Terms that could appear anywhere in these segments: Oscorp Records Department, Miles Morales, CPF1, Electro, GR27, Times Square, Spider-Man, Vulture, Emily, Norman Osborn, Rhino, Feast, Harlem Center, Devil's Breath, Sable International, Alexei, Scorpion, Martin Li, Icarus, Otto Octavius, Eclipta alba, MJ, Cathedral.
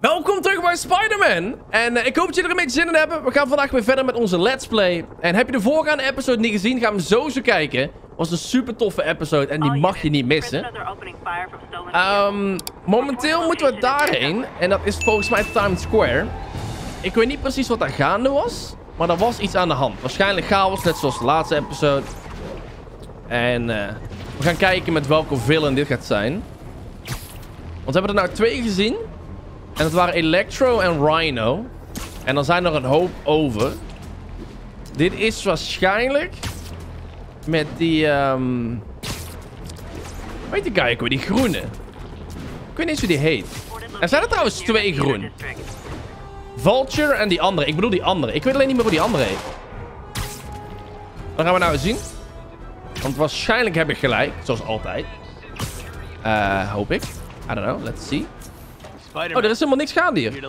Welkom terug bij Spider-Man. En ik hoop dat jullie er een beetje zin in hebben. We gaan vandaag weer verder met onze Let's Play. En heb je de voorgaande episode niet gezien, ga hem zo kijken. Was een super toffe episode en die mag je niet missen. Momenteel moeten we daarheen. En dat is volgens mij Times Square. Ik weet niet precies wat daar gaande was. Maar er was iets aan de hand. Waarschijnlijk chaos, net zoals de laatste episode. En we gaan kijken met welke villain dit gaat zijn. Want we hebben er nou twee gezien. En dat waren Electro en Rhino. En dan zijn er een hoop over. Dit is waarschijnlijk... met die... weet je, kijk hoor, die groene. Ik weet niet eens hoe die heet. Er zijn er trouwens twee groen. Vulture en die andere. Ik bedoel die andere. Ik weet alleen niet meer hoe die andere heet. Dan gaan we nou eens zien. Want waarschijnlijk heb ik gelijk. Zoals altijd. Hoop ik. I don't know. Let's see. Oh, er is helemaal niks gaande hier.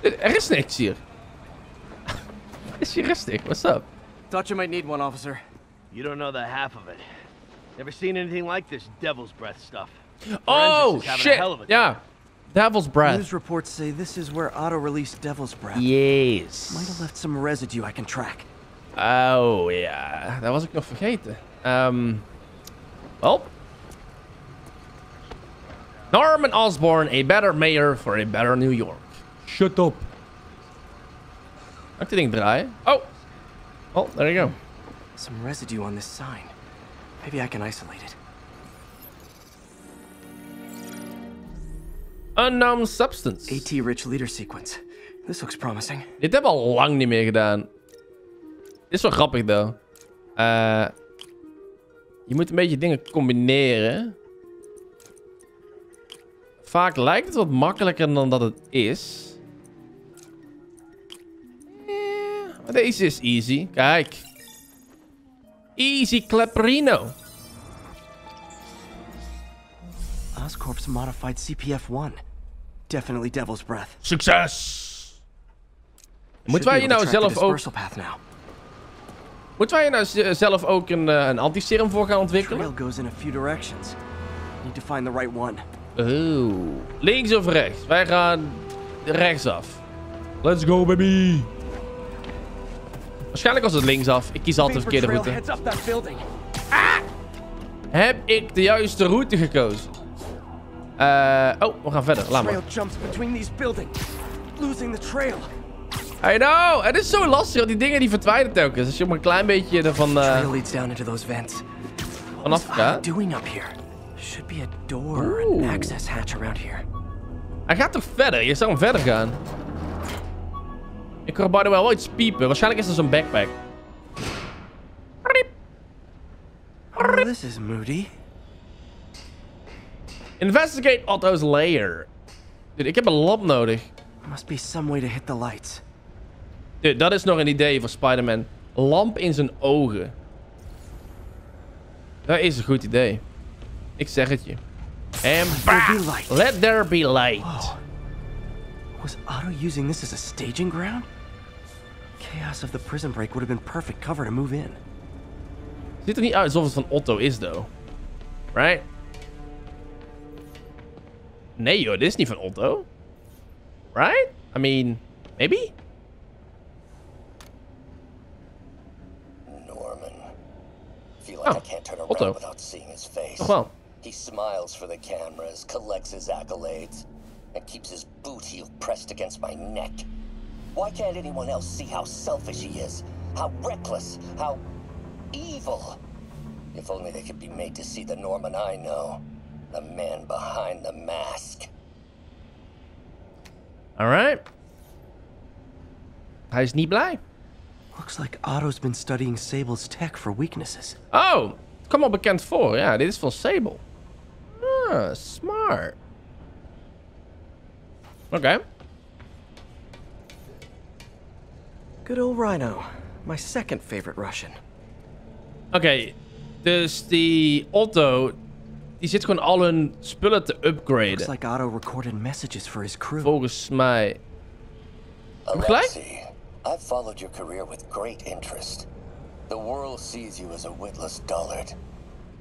Er is niks hier. Is hier rustig? What's up? Thought you might need one, officer. You don't know the half of it. Never seen anything like this Devil's Breath stuff. Oh, shit. Yeah. Devil's Breath. News reports say this is where Otto released Devil's Breath. Yes. Might have left some residue I can track. Oh, yeah. Dat was ik nog vergeten. Well. Norman Osborn, a better mayor for a better New York. Shut up. Kan ik dit ding draaien? Oh. Oh, there you go. Some residue on this sign. Maybe I can isolate it. Unknown substance. AT-rich leader sequence. This looks promising. Dit hebben we al lang niet meer gedaan. Dit is wel grappig, though. Je moet een beetje dingen combineren. Vaak lijkt het wat makkelijker dan dat het is. Maar deze is easy. Kijk. Easy Clapperino. Oscorp's modified CPF1. Definitely Devil's Breath. Succes! Moeten wij hier nou zelf ook... moeten wij hier nou zelf ook een antiserum voor gaan ontwikkelen? The trail goes in a few directions. Need to find the right one. Oh. Links of rechts? Wij gaan rechtsaf. Let's go, baby! Waarschijnlijk was het linksaf. Ik kies altijd de verkeerde route. Ah! Heb ik de juiste route gekozen? Oh, we gaan verder. Laat maar. I know! Het is zo lastig, want die dingen die verdwijnen telkens. Als je maar een klein beetje ervan... vanaf gaat. Hij gaat toch verder? Je zou hem verder gaan. Ik hoor by the way wel iets piepen. Waarschijnlijk is er zo'n backpack. Oh, this is moody. Investigate Otto's lair. Dude, ik heb een lamp nodig. Must be some way to hit the lights. Dude, dat is nog een idee voor Spider-Man. Lamp in zijn ogen. Dat is een goed idee. Ik zeg het je. En bam! Let there be light. Wow. Was Otto using this as a staging ground? Chaos of the prison break would have been perfect cover to move in. Ziet er niet uit alsof het van Otto is, though. Right? Nee, joh, dit is niet van Otto. Right? I mean, maybe? Norman. Feel like I can't turn around Otto. Without seeing his face. Oh, well. He smiles for the cameras, collects his accolades. And keeps his boot heel pressed against my neck. Why can't anyone else see how selfish he is? How reckless, how evil. If only they could be made to see the Norman I know. The man behind the mask. Alright. Hij is niet blij. Looks like Otto's been studying Sable's tech for weaknesses. Oh, kom al bekend voor. Ja, dit is van Sable. Ah, smart. Okay. Good old Rhino. My second favorite Russian. Okay, dus die Otto, die zit gewoon al hun spullen te upgraden. Looks like Otto recorded messages for his crew. Volgens mij. Alexei, I've followed your career with great interest. The world sees you as a witless dullard.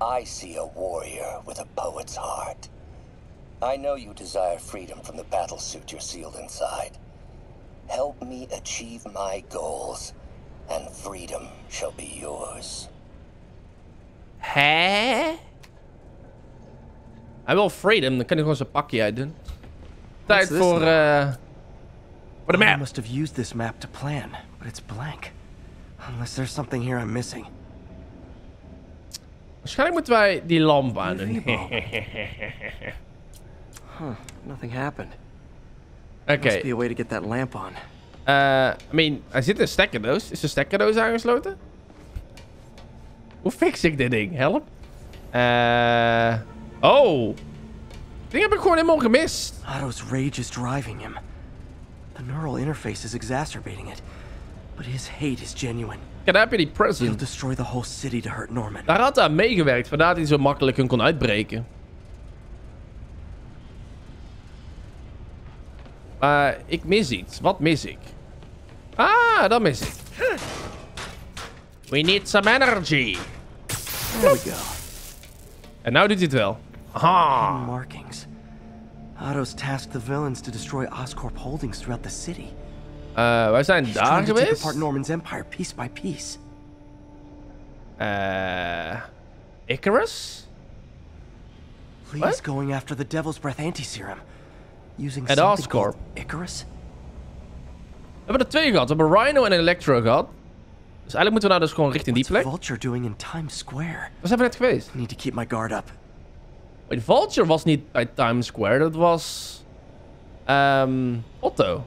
I see a warrior with a poet's heart. I know you desire freedom from the battle suit you're sealed inside. Help me achieve my goals, and freedom shall be yours. Hè? Hij wil freedom, dan kan hij gewoon zijn pakje uitdoen. Tijd voor for the map. I must have used this map to plan, but it's blank. Unless there's something here I'm missing. Waarschijnlijk moeten wij die lamp aan doen. Huh, nothing happened. Okay. Must be a way to get that lamp on. I mean, hij zit in een stekkerdoos. Is de stekkerdoos aangesloten? Hoe fix ik dit ding? Help. Oh. Dit heb ik gewoon helemaal gemist. Otto's rage is driving him. The neural interface is exacerbating it. But his hate is genuine. Ja, daar heb je die prison. He'll destroy the whole city to hurt Norman. Daar had hij aan meegewerkt, vandaar dat hij zo makkelijk hun kon uitbreken. Maar ik mis iets. Wat mis ik? Ah, dat mis ik. We need some energy. There we go. En nou doet hij het wel. Aha. Markings. Otto's tasked the villains to destroy Oscorp holdings throughout the city. Wij zijn daar geweest. Icarus? What? Going after the Devil's Breath anti-serum. Using Oscorp. Icarus? We hebben er twee gehad. We hebben Rhino en Electro gehad. Dus eigenlijk moeten we nou dus gewoon richting die plek. Vulture doing in Times Square? Waar zijn we net geweest? Need to keep my guard up. Wait, Vulture was niet bij Times Square. Dat was Otto.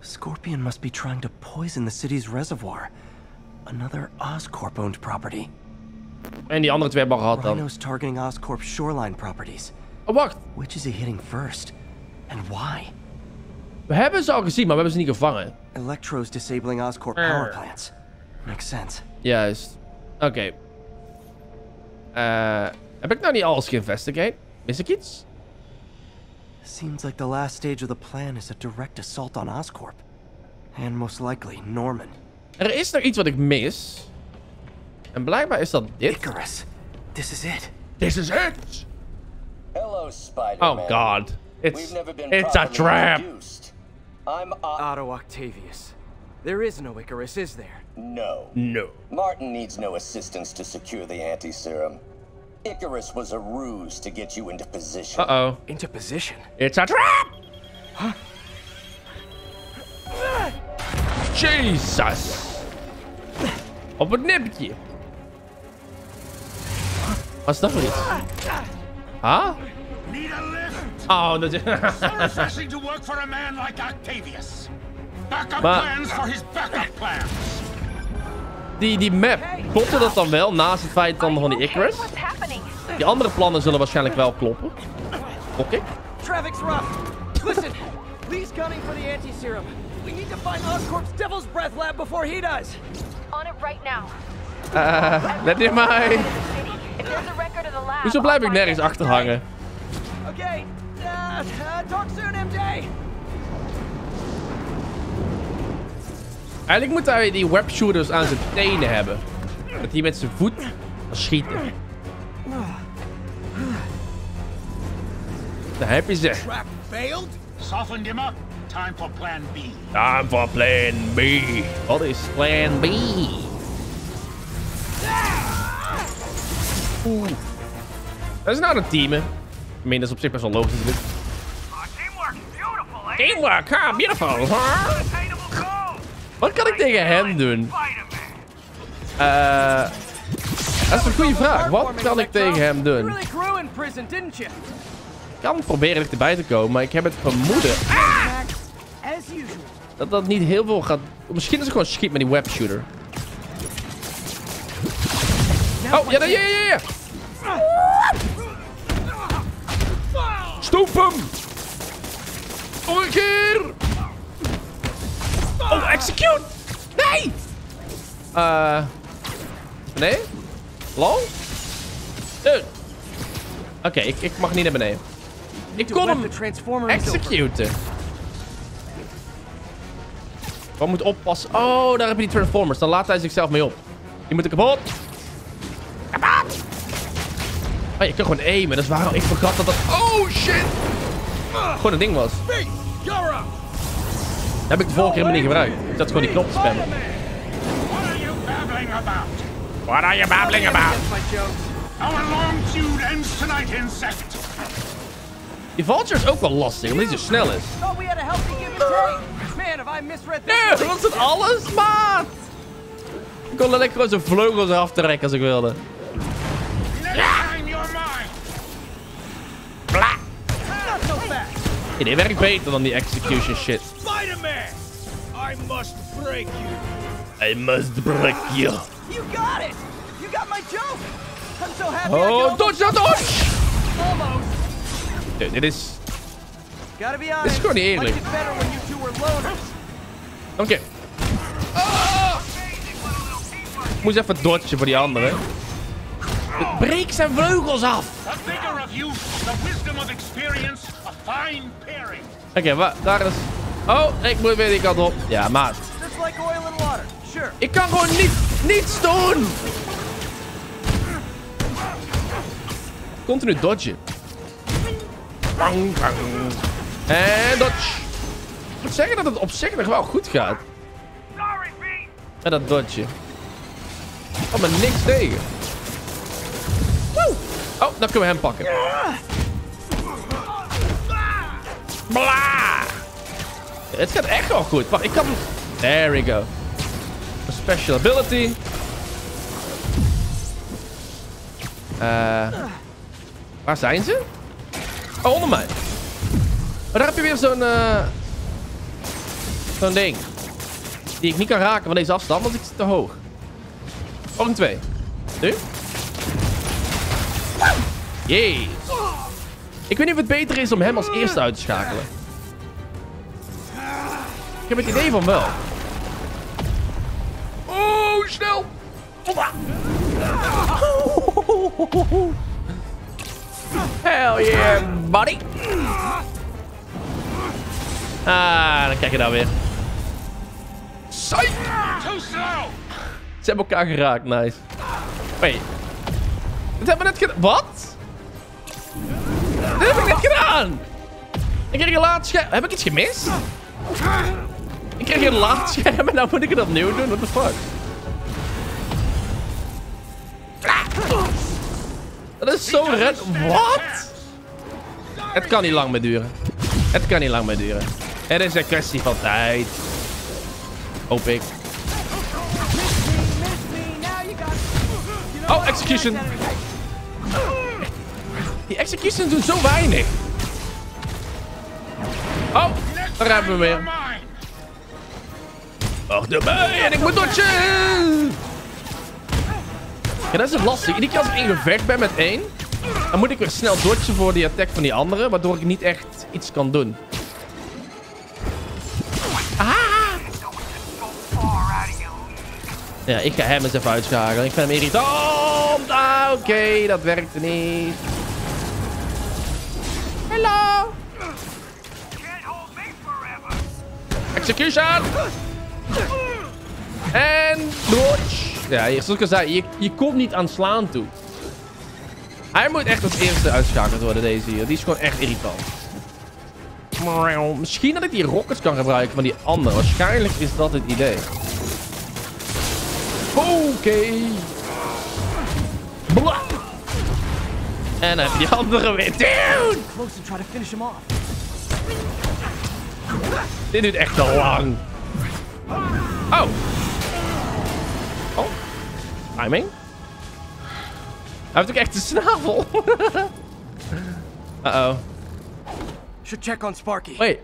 Scorpion must be trying to poison the city's reservoir. Another Oscorp-owned property. En die andere twee hebben we gehad dan. Rhino's targeting Oscorp's shoreline properties. Oh, wacht. Which is he hitting first? And why? We hebben ze al gezien, maar we hebben ze niet gevangen. Electro's disabling Oscorp power plants. Makes sense. Juist. Oké. Heb ik nou niet alles geïnvestigate? Mis ik iets? Seems like the last stage of the plan is a direct assault on Oscorp. And most likely Norman. Er is nog iets wat ik mis. En blijkbaar is dat dit. Icarus, this is it. This is it. Hello, Spider-Man. Oh god. It's a trap. I'm Otto Octavius. There is no Icarus, is there? No. No. Martin needs no assistance to secure the anti-serum. Icarus was a ruse to get you into position. Uh-oh. Into position? It's a trap! Huh? Jesus! Op het nippertje. Wat is dat voor iets? Huh? Need a lift? Oh, dat is... So refreshing to work for a man like Octavius. Backup plans for his backup plans. Die map, klopte dat dan wel naast het feit dan van die Icarus? Die andere plannen zullen waarschijnlijk wel kloppen. Oké. Traffic's rough. Listen, Lee's gunning for the anti-serum. We need to find Oscorp's Devil's Breath lab before he dies. On it right now. Let him mij. Hoezo blijf ik nergens achterhangen? Oké. Talk soon, MJ. Eigenlijk moet hij die webshooters aan zijn tenen hebben. Dat hij met zijn voet schieten. Daar heb je ze. Time for plan B. Time for plan B. Wat is plan B? Oeh. Dat is nou een team. Ik meen, dat is op zich best wel logisch. Teamwork, beautiful, eh? Teamwork, huh? Beautiful, huh? Wat kan ik tegen hem doen? Dat is een goede vraag. Wat kan ik tegen hem doen? Ik kan proberen erbij te komen, maar ik heb het vermoeden dat dat niet heel veel gaat... Misschien is het gewoon schiet met die webshooter. Oh, ja. Stoep hem! Nog een keer! Oh, execute! Nee! Nee? Lol? Oké, ik mag niet naar beneden. Ik kon hem executen. Wat moet oppassen? Oh, daar heb je die Transformers. Dan laat hij zichzelf mee op. Die moet ik kapot. Kapot! Oh, je kunt gewoon aimen. Dat is waarom ik vergat dat dat... Oh, shit! Gewoon een ding was. Dat heb ik de vorige keer niet gebruikt. Ik zat gewoon die knop te spammen. What are you babbling about? Our long feud ends tonight, insect. Die Vulture is ook wel lastig, omdat hij zo snel is. Nee, was het alles, maat? Ik kon lekker gewoon zijn vleugels eraf trekken als ik wilde. Hey, dit werkt beter dan die execution shit. Spider-Man! I must break you. I must break you. You got it! You got my joke! I'm so happy. Oh, dodge, dodge, dodge! Almost. Dude, dit is... Dit is gewoon niet eerlijk. Oké. Ik moest even dodgen voor die andere. Breek zijn vleugels af! Oké, daar is... Oh, ik moet weer die kant op. Ja, maat. Ik kan gewoon niets doen! Continu dodgen. En dodge. Ik moet zeggen dat het op zich nog wel goed gaat. En dat dodge. Ik kan me niks tegen. Woe. Oh, dan kunnen we hem pakken. Bla! Ja, het gaat echt wel goed. Wacht, ik kan... There we go. A special ability. Waar zijn ze? Oh, onder mij. Maar daar heb je weer zo'n... Zo'n ding. Die ik niet kan raken van deze afstand, want ik zit te hoog. Nog een twee. Nu. Jeez. Ik weet niet of het beter is om hem als eerste uit te schakelen. Ik heb het idee van wel. Oh, snel. Hell yeah, buddy. Ah, dan kijk je daar weer. Psych! Ze hebben elkaar geraakt, nice. Wait. Dit hebben we net gedaan. Wat? Dit heb ik net gedaan! Ik kreeg een laadscherm. Heb ik iets gemist? Ik kreeg een laadscherm en nou moet ik het opnieuw doen. What the fuck? Dat is zo red. Wat? Het kan niet lang meer duren. Het kan niet lang meer duren. Het is een kwestie van tijd. Hoop ik. Oh, execution. Die executions doen zo weinig. Oh, daar hebben we weer. Wacht erbij en ik moet dodgen. Ja, dat is het lastig. Iedere keer als ik in gevecht ben met één, dan moet ik weer snel dodgen voor die attack van die andere, waardoor ik niet echt iets kan doen. Ja, ik ga hem eens even uitschakelen. Ik vind hem irritant. Ah, oké, dat werkte niet. Hallo. Execution. En dodge. Ja, zoals ik al zei, je komt niet aan slaan toe. Hij moet echt als eerste uitschakeld worden, deze hier. Die is gewoon echt irritant. Misschien dat ik die rockets kan gebruiken van die andere. Waarschijnlijk is dat het idee. Oké. Bla. En dan heb je die andere weer. Dude! Dit duurt echt te lang. Oh. Oh. Timing. Hij heeft ook echt een snavel. Uh-oh. Should check on Sparky. Wait.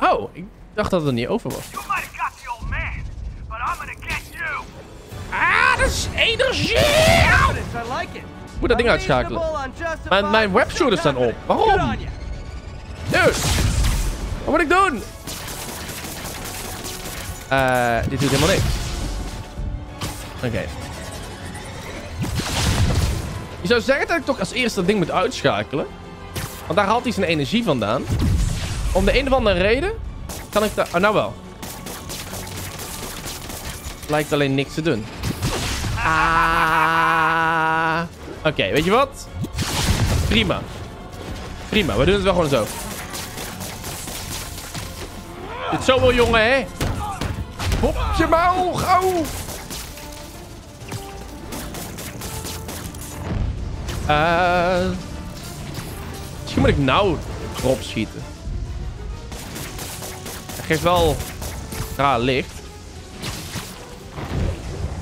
Oh, ik dacht dat het er niet over was. Ah, dat is energie! Ik moet dat ding uitschakelen. Mijn webshooters zijn op. Waarom? Dude! Wat moet ik doen? Dit doet helemaal niks. Oké. Je zou zeggen dat ik toch als eerste dat ding moet uitschakelen. Want daar haalt hij zijn energie vandaan. Om de een of andere reden kan ik daar... Oh, nou wel. Lijkt alleen niks te doen. Ah. Oké, weet je wat? Prima. Prima, we doen het wel gewoon zo. Dit is zo wel, jongen, hè? Hop je mouw, gauw! Misschien moet ik nou erop schieten. Hij geeft wel raar licht.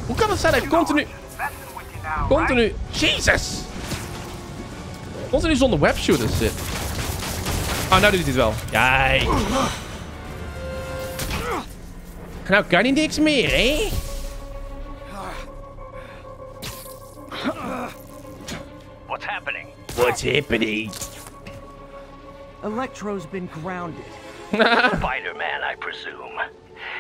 Hoe kan het zijn dat ik continu... Jezus! Continu zonder webshooters zit. Oh, nou doet hij het wel. Kijk. Nou kan hij niks meer, hè? What's happening? Electro's been grounded. Spider-Man, I presume.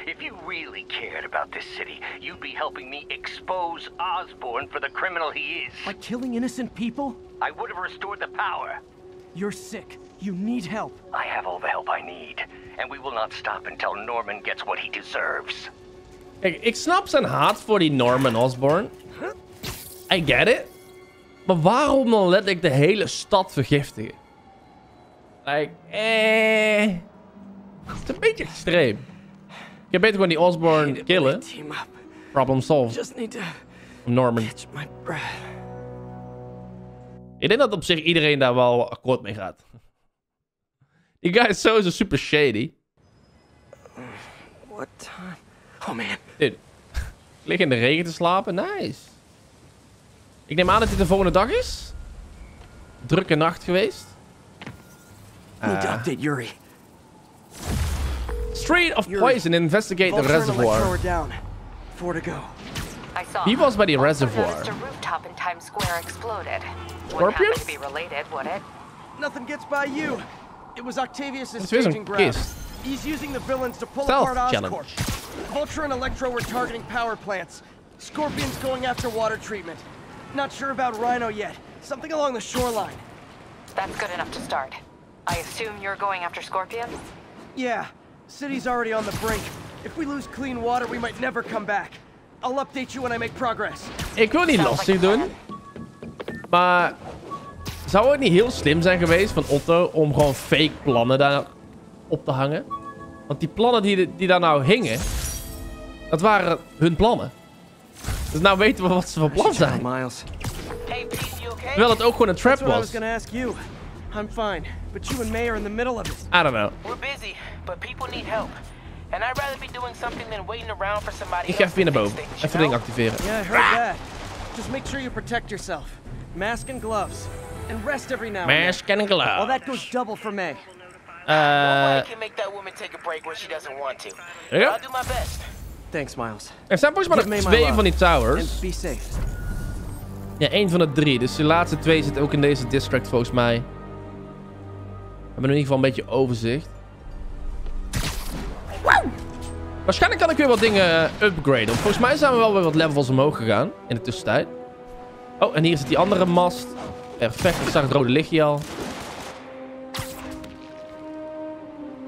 If you really cared about this city, you'd be helping me expose Osborn for the criminal he is. By killing innocent people? I would have restored the power. You're sick. You need help. I have all the help I need. And we will not stop until Norman gets what he deserves. Ik snap zijn haat voor die Norman Osborn. I get it. Maar waarom dan let ik de hele stad vergiftigen? Like, het is een beetje extreem. Ik heb beter gewoon die Osborn killen. Problem solved. Norman. Ik denk dat op zich iedereen daar wel akkoord mee gaat. Die guy is sowieso super shady. What time? Oh man. Dude. Lig in de regen te slapen. Nice. Ik neem aan dat dit de volgende dag is. Drukke nacht geweest. Yuri. Street of Poison, investigate the reservoir. He was by the reservoir. Rooftop in Times Square exploded. Scorpion? Be related, would it? Nothing gets by you. It was Octavius's staging ground. He's using the villains to pull apart Oscorp. Vulture and Electro were targeting power plants. Scorpion's going after water treatment. Not sure about Rhino yet. Something along the shoreline. That's good enough to start. I assume you're going after Scorpion? Yeah. City's already on the brink. If we lose clean water, we might never come back. I'll update you when I make progress. Ik wil niet lastig doen. Maar zou het niet heel slim zijn geweest van Otto om gewoon fake plannen daar op te hangen? Want die plannen die daar nou hingen, dat waren hun plannen. Dus nou weten we wat ze van plan zijn. Terwijl het ook gewoon een trap was. I'm fine, but you and May are in the middle of it. I don't know. We're busy, but people need help. And I'd rather be doing something than waiting around for somebody else. Ik ga even naar boven. Even ding activeren. Yeah, I heard that. Just make sure you protect yourself. Mask and gloves. And rest every now and then. Mask and gloves. Well, that goes double for May. I can make that woman take a break when she doesn't want to. I'll do my best. Thanks, Miles. Er zijn volgens mij nog twee van die towers. And be safe. Ja, één van de drie. Dus die laatste twee zitten ook in deze district volgens mij. We hebben in ieder geval een beetje overzicht. Wow. Waarschijnlijk kan ik weer wat dingen upgraden. Want volgens mij zijn we wel weer wat levels omhoog gegaan. In de tussentijd. Oh, en hier zit die andere mast. Perfect, ik zag het rode lichtje al.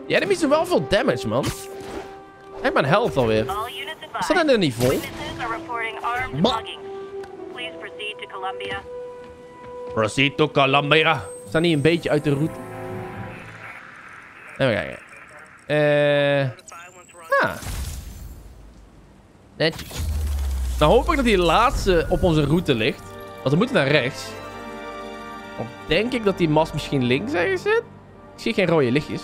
Die enemies doen wel veel damage, man. Kijk mijn health alweer. Is dat een niveau? Proceed to Colombia. We staan hier een beetje uit de route. Even kijken. Netjes. Nou hoop ik dat die laatste op onze route ligt. Want we moeten naar rechts. Dan denk ik dat die mast misschien links ergens zit. Ik zie geen rode lichtjes.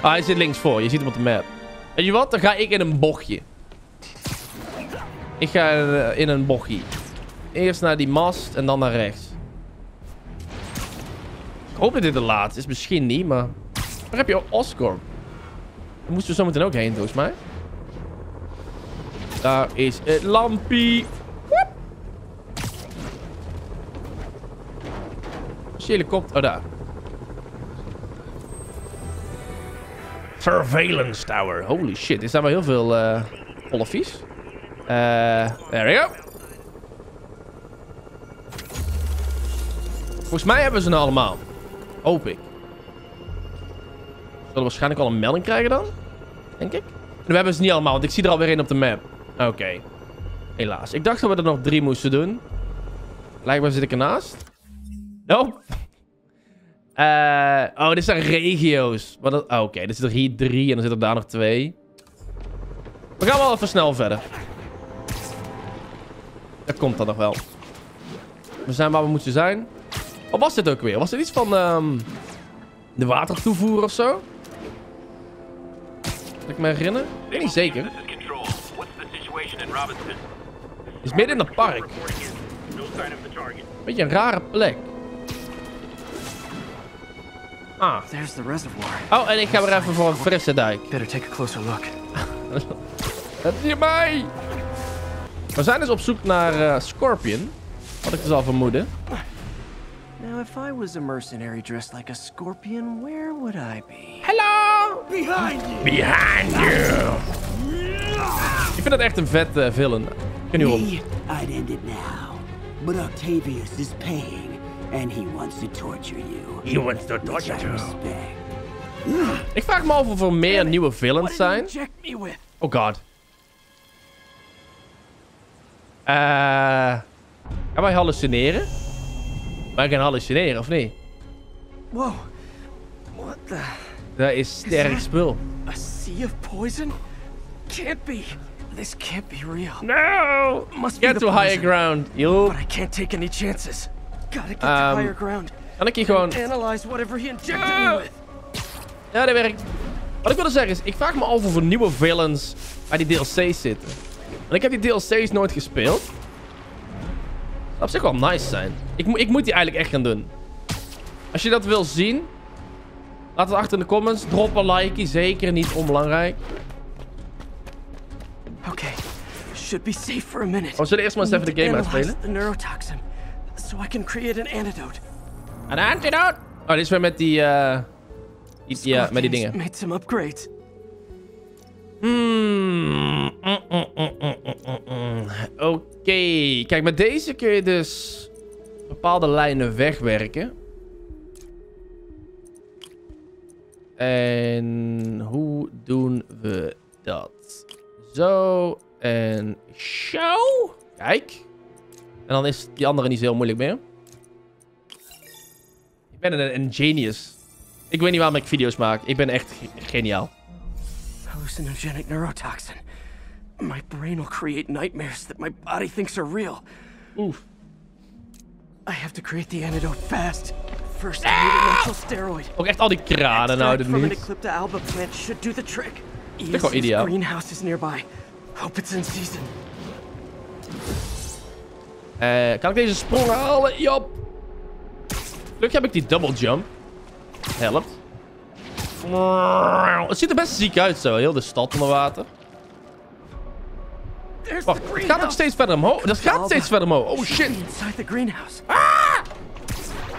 Ah, hij zit links voor. Je ziet hem op de map. Weet je wat? Dan ga ik in een bochtje. Ik ga in een bochtje. Eerst naar die mast en dan naar rechts. Ik hoop dat dit de laatste is. Misschien niet, maar... Waar heb je Oscorp? Daar moesten we zo meteen ook heen, volgens mij. Daar is het lampie. Woep. Helikopter. Oh, daar. Surveillance tower. Holy shit. Er staan wel heel veel volle vies. There we go. Volgens mij hebben ze nou allemaal. Hoop ik. We zullen waarschijnlijk al een melding krijgen dan. Denk ik. En we hebben ze niet allemaal, want ik zie er alweer één op de map. Oké. Helaas. Ik dacht dat we er nog drie moesten doen. Blijkbaar zit ik ernaast. Nope. Oh, dit zijn regio's. Oh, oké. Dit zit er hier 3 en dan zit er daar nog 2. We gaan wel even snel verder. Dat komt dan nog wel. We zijn waar we moeten zijn. Wat was dit ook weer? Was dit iets van de watertoevoer of zo? Kan ik me herinneren? Ik weet niet zeker. Het is midden in het park. Beetje een rare plek. Ah. Oh, en ik ga weer even voor een frisse dijk. Dat is hierbij! We zijn dus op zoek naar Scorpion. Had ik dus al vermoeden. Now, if I was a mercenary dressed like a scorpion, where would I be? Hello! Behind you! Behind you! Ik vind dat echt een vet villain. Kun je horen? I'd end it now, but Octavius is paying, and he wants to torture you. He wants to torture you. Ik vraag me af of er meer nieuwe villains zijn. Oh god. Gaan wij hallucineren? Wij gaan hallucineren, of niet? Wow. What the... Dat is sterk spul. A sea of poison? Can't be. This can't be real. No! Must get to higher ground. Yo. But I can't take any chances. Gotta get to higher ground. Kan ik hier gewoon... analyze whatever he injected me with. Ja, dat werkt. Wat ik wilde zeggen is, ik vraag me af of er nieuwe villains bij die DLC's zitten. Want ik heb die DLC's nooit gespeeld. Dat op zich wel nice zijn. Ik moet die eigenlijk echt gaan doen. Als je dat wil zien, laat het achter in de comments. Drop een like, zeker niet onbelangrijk. Oké, should be safe for a minute. We zullen eerst maar eens even de game uitspelen. So I can create an antidote. Een antidote? Oh, dit is weer met die ja, met die dingen. Oké. Kijk, met deze kun je dus bepaalde lijnen wegwerken. En hoe doen we dat? Zo en zo. Kijk. En dan is die andere niet zo heel moeilijk meer. Ik ben een ingenious. Ik weet niet waarom ik video's maak. Ik ben echt geniaal. Hallucinogenic neurotoxin. My brain will create nightmares that my body thinks are real. Oef. I have to create the antidote fast. First, I need a natural steroid. Ook echt al die kranen nou de niet. Eclipta alba plant should do the trick. Is gewoon ideaal. Greenhouse is nearby. Hope it's in season. Kan ik deze sprong halen? Jop. Gelukkig heb ik die double jump. Helpt. Het ziet er best ziek uit zo. Heel de stad onder water. Wacht, het gaat ook steeds verder omhoog. Dat gaat steeds verder omhoog. Oh shit. Ah!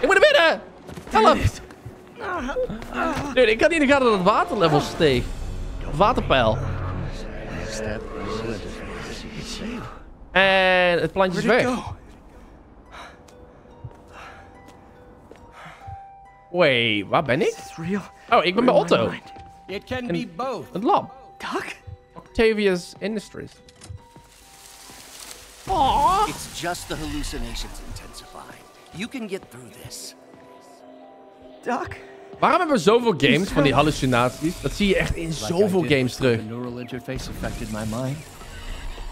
Ik moet er binnen. Help. Dude, ik had niet in de gaten dat het waterlevel steeg. Waterpeil. En het plantje is weg. Wait, waar ben ik? Oh, ik ben bij Otto. In het lab. Octavius Industries. Aww. It's just the hallucinations intensifying. You can get through this. Doc? Waarom hebben we zoveel games van die hallucinaties? Dat zie je echt in zoveel games terug. The neural interface affected my mind.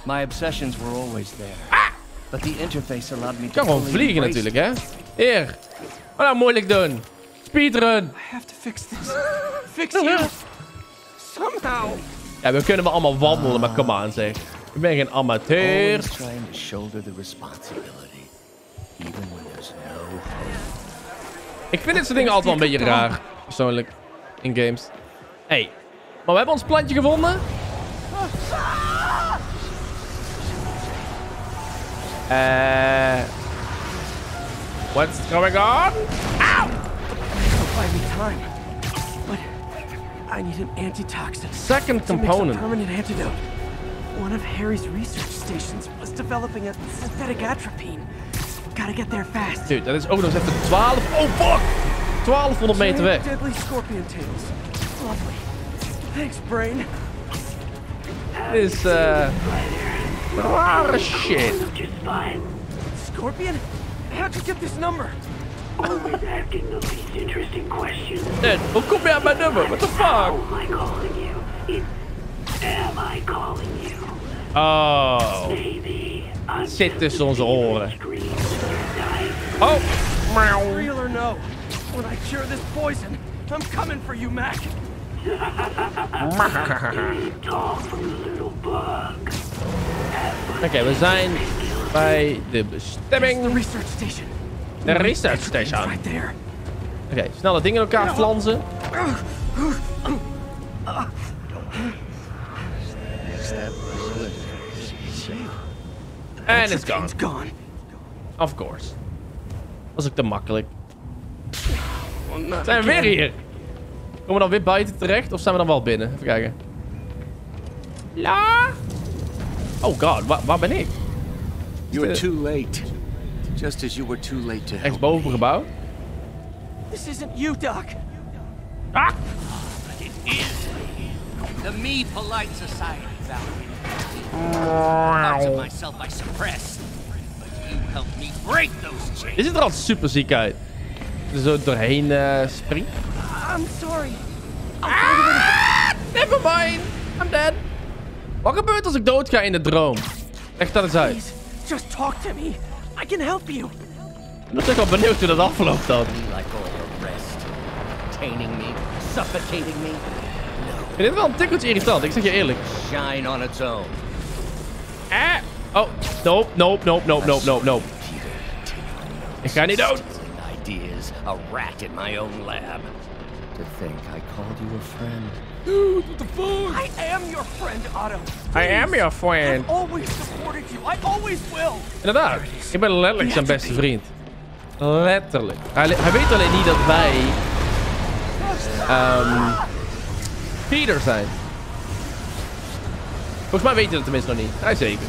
My obsessions were always there. But the interface allowed me to. Kan gewoon vliegen natuurlijk, hè? Hier. Wat nou moeilijk doen. Speedrun. I have to fix this. Fix you. Somehow. Ja, we kunnen wel allemaal wandelen, maar kom aan zeg. Ik ben geen amateur. Trying to shoulder the responsibility. Even when there's no hope. Ik vind dit soort dingen altijd wel een beetje raar. Persoonlijk. In games. Hey. Maar we hebben ons plantje gevonden. What's going on? Ow! By the time, but I need an antitoxin. Second component. Permanent antidote. One of Harry's research stations was developing a synthetic atropine. Gotta get there fast. Dude, dat is ook nog eens even 12. Oh fuck! 1200 meter weg. Deadly scorpion tails. Lovely. Thanks, brain. Dit is rare shit. Scorpion. How'd you get this number? Always asking the least interesting questions. Dad, don't call me out my number. What the fuck? Am I calling you? Oh. Maybe. Zit tussen onze oren. Oh. Meow. Real or no? When I cure this poison, I'm coming for you, Mac. Okay, we zijn bij de bestemming. The research station. De research station. Oké, okay, snel dat ding in elkaar flansen. En it's gone. Of course. Was ik te makkelijk. Zijn we weer hier? Komen we dan weer buiten terecht of zijn we dan wel binnen? Even kijken. La! Oh god, waar ben ik? You were too late. Just as you were too late to help. Echt boven het gebouw? This isn't you, Doc. Ah! But it is the me polite society, Valerie. Parts of myself I suppress, but you helped me break those chains. Dit ziet er al super ziek uit. Zo doorheen springt. I'm sorry. Ah, never mind. I'm dead. Wat gebeurt als ik doodga in de droom? Echt dat eens uit. Please, just talk to me. I can help you. Ik ben al benieuwd hoe dat afloopt dan. Like all the rest. Taining me, suffocating me. No. Dit is wel een tikkeltje irritant. Ik zeg je eerlijk. Shine on its own. Ah. Oh. Nope. Ik ga niet dood. Ideas. A rat in my own lab. To think I called you a friend. Dude, what the fuck? I am your friend, Otto. Please. I am your friend. I've always supported you. I always will. Inderdaad. Ik ben letterlijk zijn beste vriend. Letterlijk. Hij weet alleen niet dat wij Peter zijn. Volgens mij weet hij dat tenminste nog niet. Hij zeker.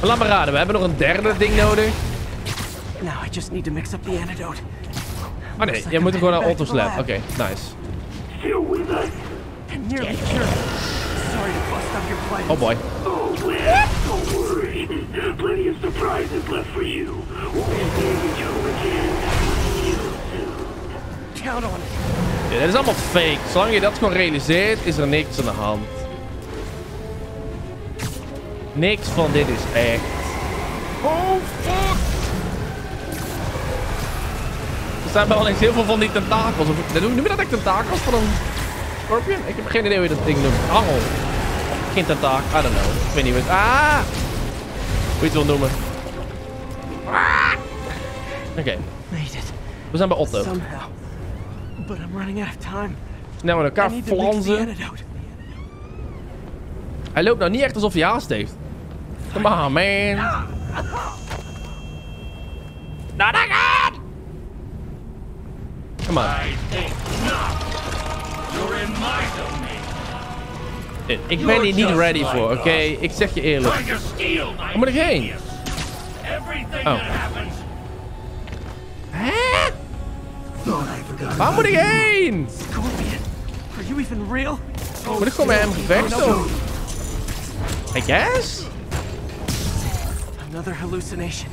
Maar laat maar raden. We hebben nog een derde ding nodig. Now I just need to mix up the antidote. Oh nee, jij moet gewoon naar Otto's lab. Oké, nice. Oh boy. Ja, dat is allemaal fake. Zolang je dat gewoon realiseert, is er niks aan de hand. Niks van dit is echt. Oh fuck! Er zijn wel eens heel veel van die tentakels. Noem je dat echt tentakels van een Scorpion? Ik heb geen idee hoe je dat ding noemt. Angel. Geen tentakel. I don't know. Ik weet niet wat. Ah! Hoe je het wil noemen. Ah! Oké. We zijn bij Otto. Snel met elkaar flanzen. Hij loopt nou niet echt alsof hij haast heeft. Come on, man. Nou, daar gaat! Come on. Ik ben hier niet ready voor, oké? Ik zeg je eerlijk. Waar moet ik heen? Oh. Hè? Waar moet ik heen? Moet ik gewoon met hem gevechten? I guess? Another hallucination.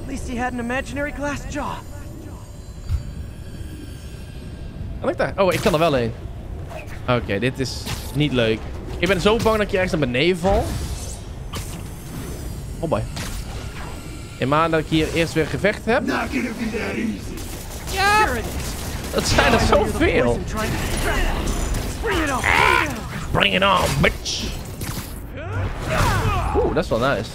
At least he had an imaginary glass jaw. Oh, ik kan er wel heen. Oké, dit is niet leuk. Ik ben zo bang dat je ergens naar beneden valt. Oh boy. En maar dat ik hier eerst weer gevecht heb. Ja! Dat zijn er zoveel. Bring it on, bitch! Oeh, dat is wel nice.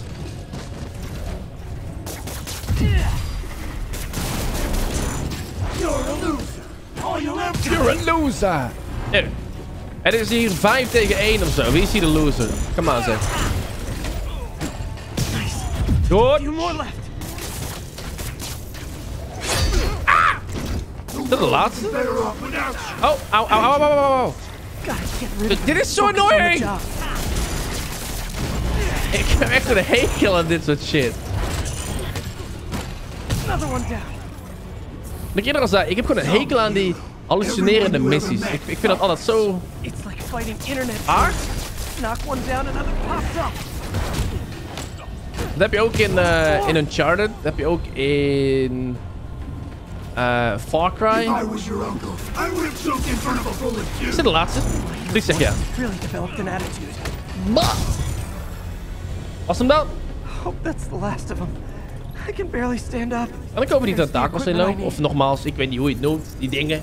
You're a loser! Dude. Het is hier 5-1 of zo. Wie is hier de loser? Come on, zeg. Goed! Ah! Is dat de laatste? Oh, au. Dit is zo annoying! Ik heb echt een hekel aan dit soort shit. De kinderen zei, ik heb gewoon een hekel aan die hallucinerende missies. Ik vind dat altijd zo... Hard? That'd be okay in Uncharted. That'd be okay in Far Cry. If I was your uncle, I would have choked in front of a bullet too. Is it lasted? Really developed an attitude. Awesome though. Hope that's the last of them. I can barely stand up. En ik hoop niet dat Tacos in loopt. Of nogmaals, ik weet niet hoe je het noemt. Die dingen.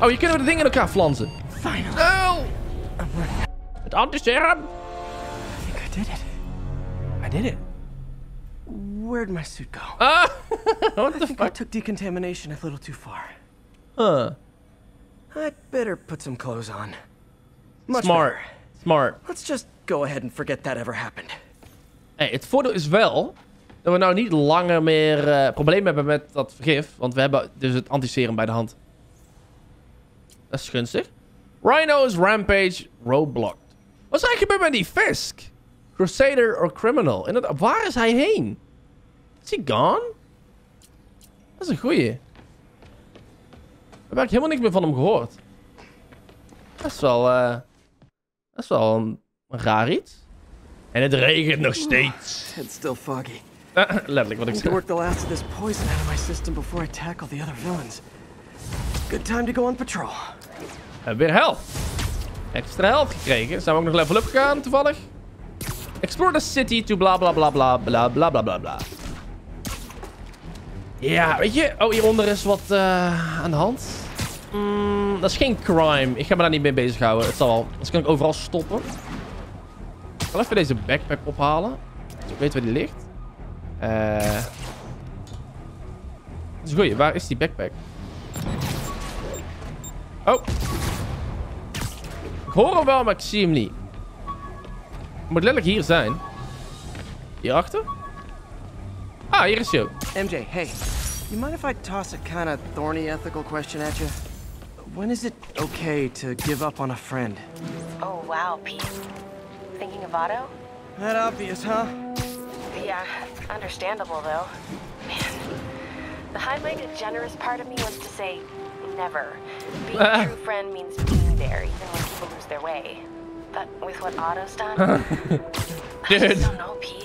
Oh, hier kunnen we de dingen in elkaar flansen. No! Het anti-serum! I think I did it. I did it. Where'd my suit go? What the fuck? I took decontamination a little too far. Huh. I'd better put some clothes on. Much smart. Better. Smart. Let's just go ahead and forget that ever happened. Hey, het voordeel is wel dat we nou niet langer meer problemen hebben met dat vergif, want we hebben dus het antiserum bij de hand. Dat is gunstig. Rhino's Rampage roadblocked. Wat is er gebeurd met die Fisk? Crusader or criminal? En waar is hij heen? Is hij gone? Dat is een goeie. We hebben eigenlijk helemaal niks meer van hem gehoord. Dat is wel een raar iets. En het regent nog steeds. It's still foggy. Letterlijk wat ik zei. I work the last of this poison out of my system before I tackle the other villains. Good time to go on patrol. Weer help. Extra help gekregen. Zijn we ook nog level up gegaan toevallig? Explore the city to bla bla bla bla bla bla bla bla bla. Ja, weet je. Oh, hieronder is wat aan de hand. Dat is geen crime. Ik ga me daar niet mee bezighouden. Het zal wel. Anders kan ik overal stoppen. Ik zal even deze backpack ophalen. Dus ik weet waar die ligt. Dat is een goeie. Waar is die backpack? Oh. Ik hoor hem wel, maar ik zie hem niet. Ik moet letterlijk hier zijn. Hierachter? Ah, hier is hij ook. MJ, hey. You mind if I toss a kind of thorny ethical question at you? When is it okay to give up on a friend? Oh, wow, Pete. Thinking of Otto? That obvious, huh? Yeah, understandable, though. Man, the high-minded, generous part of me wants to say never. Being a true friend means being there, even when people lose their way. But with what Otto's done, I just don't know, Pete.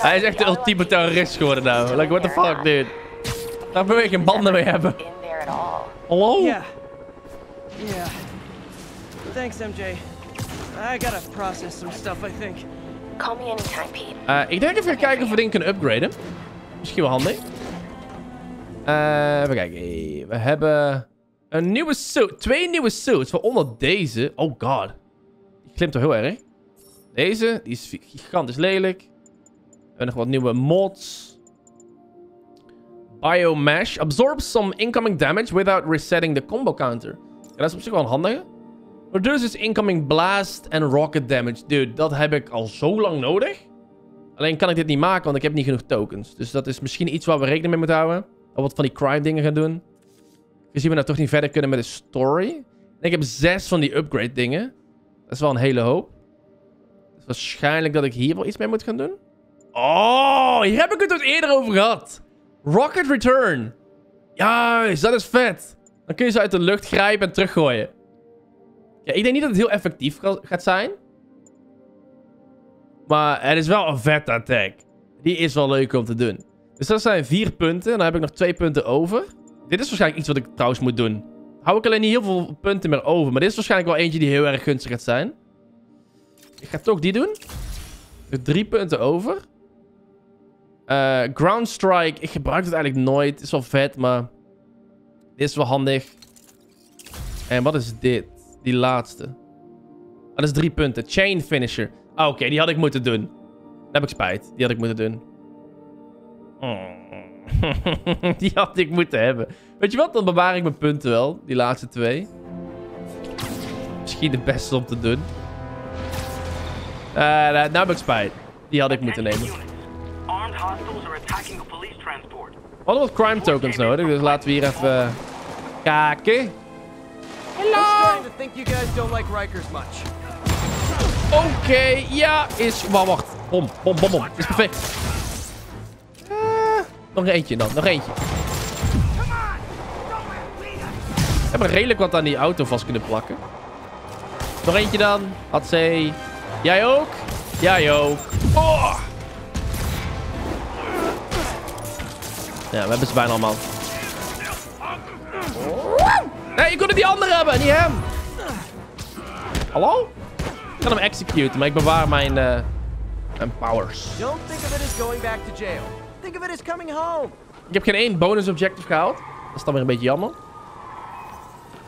Hij is echt de ultieme terrorist geworden nou. Like, what the fuck, dude. Daar wil ik geen banden mee hebben. Hallo? Ja. Ja. Thanks, MJ. I gotta process some stuff, I think. Call me anytime, Pete. Ik denk even gaan kijken of we dingen kunnen upgraden. Misschien wel handig. Even kijken. We hebben een nieuwe suit. 2 nieuwe suits. Waaronder deze. Oh god. Die klimt toch heel erg. Deze. Die is gigantisch lelijk. En nog wat nieuwe mods. Biomesh. Absorbs some incoming damage without resetting the combo counter. Ja, dat is op zich wel een handige. Reduces incoming blast and rocket damage. Dude, dat heb ik al zo lang nodig. Alleen kan ik dit niet maken, want ik heb niet genoeg tokens. Dus dat is misschien iets waar we rekening mee moeten houden. Of wat van die crime dingen gaan doen. Gezien we nou toch niet verder kunnen met de story. En ik heb 6 van die upgrade dingen. Dat is wel een hele hoop. Dus waarschijnlijk dat ik hier wel iets mee moet gaan doen. Oh, hier heb ik het ook eerder over gehad. Rocket Return. Juist, dat is vet. Dan kun je ze uit de lucht grijpen en teruggooien. Ja, ik denk niet dat het heel effectief gaat zijn. Maar het is wel een vet attack. Die is wel leuk om te doen. Dus dat zijn 4 punten. En dan heb ik nog 2 punten over. Dit is waarschijnlijk iets wat ik trouwens moet doen. Hou ik alleen niet heel veel punten meer over. Maar dit is waarschijnlijk wel eentje die heel erg gunstig gaat zijn. Ik ga toch die doen. Met 3 punten over. Ground Strike. Ik gebruik het eigenlijk nooit. Het is wel vet, maar... Dit is wel handig. En wat is dit? Die laatste. Ah, dat is 3 punten. Chain Finisher. Ah, oké. Die had ik moeten doen. Daar heb ik spijt. Die had ik moeten doen. Oh. Die had ik moeten hebben. Weet je wat? Dan bewaar ik mijn punten wel. Die laatste 2. Misschien de beste om te doen. Nou heb ik spijt. Die had ik moeten nemen. We hadden wat crime tokens nodig, dus laten we hier even kijken. Hallo! Oké, ja, is... Wacht. Bom. Is perfect. Nog eentje dan, nog eentje. Ik heb er redelijk wat aan die auto vast kunnen plakken. Nog eentje dan. Hatsé. Jij ook? Jij ook. Oh! Ja, we hebben ze bijna allemaal. Nee, je kon het die andere hebben, niet hem. Hallo? Ik kan hem executen, maar ik bewaar mijn... mijn powers. Don't think of it as going back to jail. Think of it as coming home. Ik heb geen één bonus objective gehaald. Dat is dan weer een beetje jammer.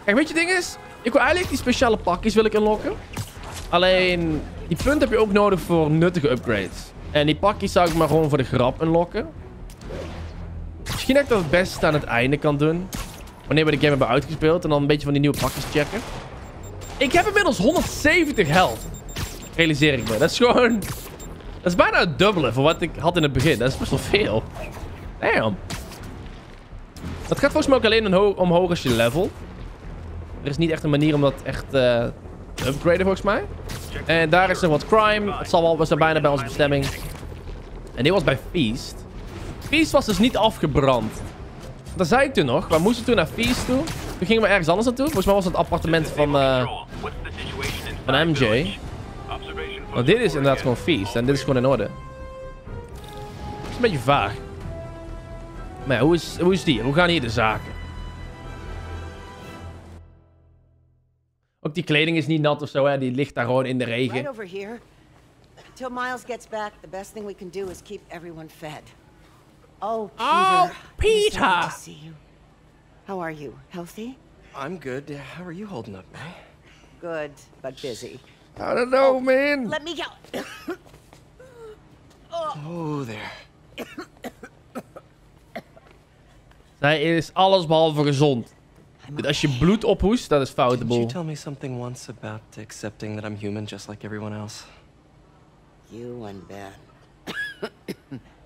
Kijk, weet je, het ding is... Ik wil eigenlijk die speciale pakjes wil ik unlocken. Alleen, die punten heb je ook nodig voor nuttige upgrades. En die pakjes zou ik maar gewoon voor de grap unlocken. Misschien dat ik dat het beste aan het einde kan doen. Wanneer we de game hebben uitgespeeld. En dan een beetje van die nieuwe pakjes checken. Ik heb inmiddels 170 health. Realiseer ik me. Dat is gewoon... Dat is bijna het dubbele van wat ik had in het begin. Dat is best wel veel. Damn. Dat gaat volgens mij ook alleen omhoog als je level. Er is niet echt een manier om dat echt te upgraden volgens mij. En daar is nog wat crime. Het zal wel, we zijn bijna bij onze bestemming. En dit was bij Feast. Feast was dus niet afgebrand. Dat zei ik toen nog. We moesten toen naar Feast toe. Toen gingen we ergens anders naartoe. Volgens mij was het appartement van MJ. Want dit is inderdaad gewoon Feast. En dit is gewoon in orde. Het is een beetje vaag. Maar ja, hoe is die? Hoe gaan hier de zaken? Ook die kleding is niet nat of zo, hè? Die ligt daar gewoon in de regen. Right over here. Until Miles gets back, the best thing we can do is keep everyone fed. Oh, Peter. Oh, Peter. I'm so good to see you. How are you? Healthy? I'm good. How are you holding up, May? Good, but busy. I don't know, man. Let me go. Oh, there. Zij is alles behalve gezond. Als je bloed ophoest, dat is foute boel. Did you tell me something once about accepting that I'm human just like everyone else? You and Ben.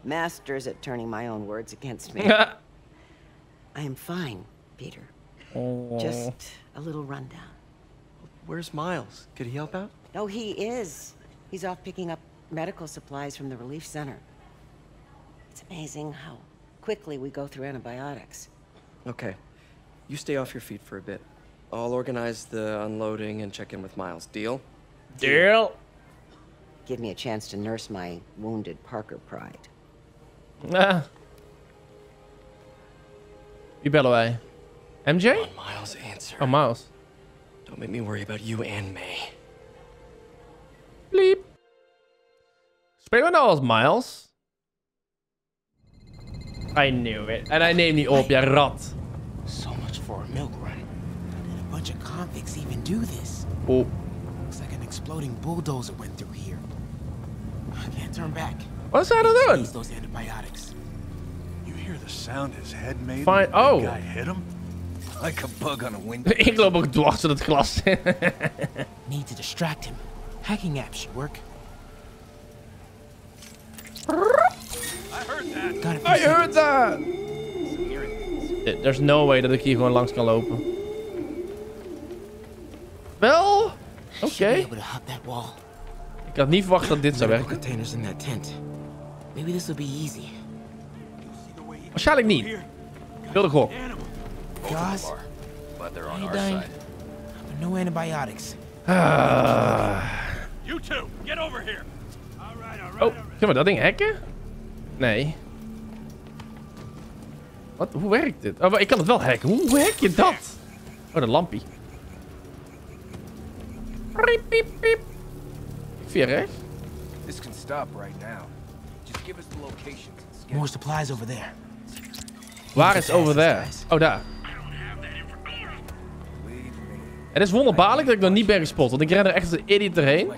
Masters at turning my own words against me. I am fine, Peter. Oh. Just a little rundown. Where's Miles? Could he help out? No, he is. He's off picking up medical supplies from the relief center. It's amazing how quickly we go through antibiotics. Okay. You stay off your feet for a bit. I'll organize the unloading and check in with Miles. Deal? Deal. Give me a chance to nurse my wounded Parker pride. Ah. You better away. MJ? Oh, Miles, answer. Oh, Miles. Don't make me worry about you and May. Bleep. Spelen we nou als Miles? I knew it. And I named you op, ja rat. So much for a milk run. And a bunch of convicts even do this. Oh. Looks like an exploding bulldozer went through here. I can't turn back. What's that doing? Those antibiotics. You hear the sound his head made? Fine. Oh. Guy hit him like a bug on a window. Ik loop ook dwars door het glas. Need to distract him. Hacking app should work. I heard that. I heard that. There's no way dat ik hier gewoon langs kan lopen. Wel? Oké. Okay. Ik had niet verwacht dat dit zou werken. Waarschijnlijk niet. Ik wilde gok. Oh, kunnen we dat ding hacken? Nee. Wat? Hoe werkt dit? Oh, ik kan het wel hacken. Hoe hack je dat? Oh, dat lampje. Riep, piep, piep. Via rechts. This can stop right now. Just give us the location. More supplies over there. Waar is over there? Oh, daar. Het is wonderbaarlijk dat ik nog niet ben gespot, want ik ren er echt als een idiot erheen.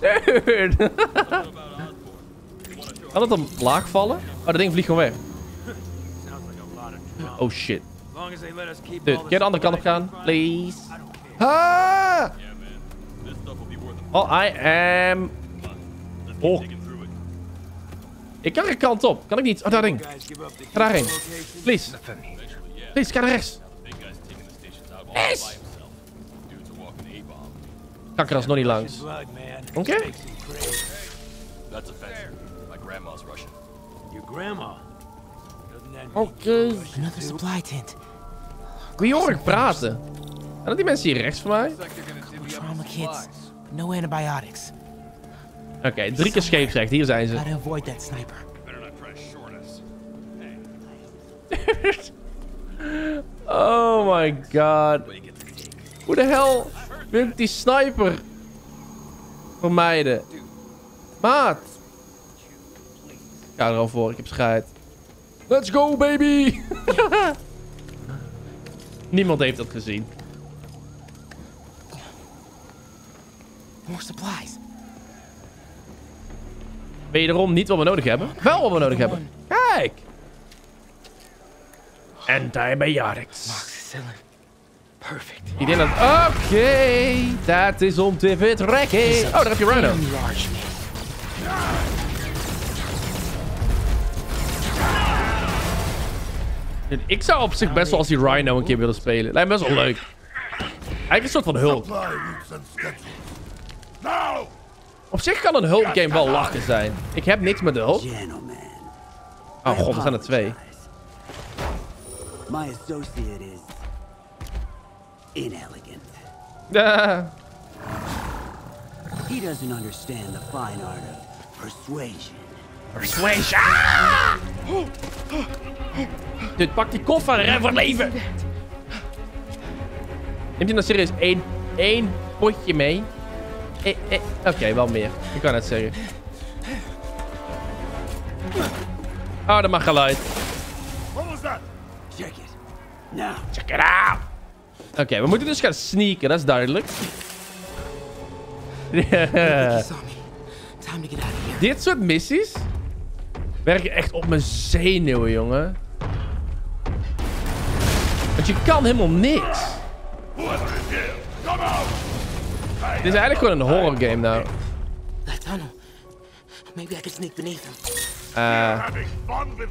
Dude. Kan het dan laag vallen? Oh, dat ding vliegt gewoon weg. Oh shit. Dude, kun je de andere kant op gaan? Please. Ah! Oh, I am... Oh. Ik kan er kant op. Kan ik niet? Oh, daar ding. Ga daarheen. Please. Please, ga naar rechts. Yes! Kan ik er alsnog niet langs. Oké. Okay. Oké. Okay. Wie hoor ik praten? Hadden die mensen hier rechts van mij? Oké, 3 keer scheef zegt. Hier zijn ze. Oh my god. Hoe de hel wil ik die sniper vermijden? Maat. Ik ga er al voor. Ik heb schijt. Let's go, baby. Niemand heeft dat gezien. More supplies. Wederom niet wat we nodig hebben. Wel wat we nodig hebben. Kijk. Antibiotics. Perfect. Ik denk dat... Oké. Dat is om te vertrekken. Oh, daar heb je Rhino. Ik zou op zich best wel als die Rhino een keer willen spelen. Lijkt me best wel leuk. Eigenlijk een soort van Hulk. Op zich kan een Hulk game wel lachen zijn. Ik heb niks met de Hulk. Oh god, er zijn er 2. My associate is inelegant. He doesn't understand the fine art of persuasion. Persuasion! Ah! Dit pak die koffer en verleven. Neemt hij nou serieus één potje mee? Oké, wel meer. Ik kan het zeggen. Oh, dat mag geluid. Check it. Now. Check it out. Oké, we moeten dus gaan sneaken, dat is duidelijk. Dit soort missies werken echt op mijn zenuwen, jongen. Want je kan helemaal niks. Dit is eigenlijk gewoon een horror game nou.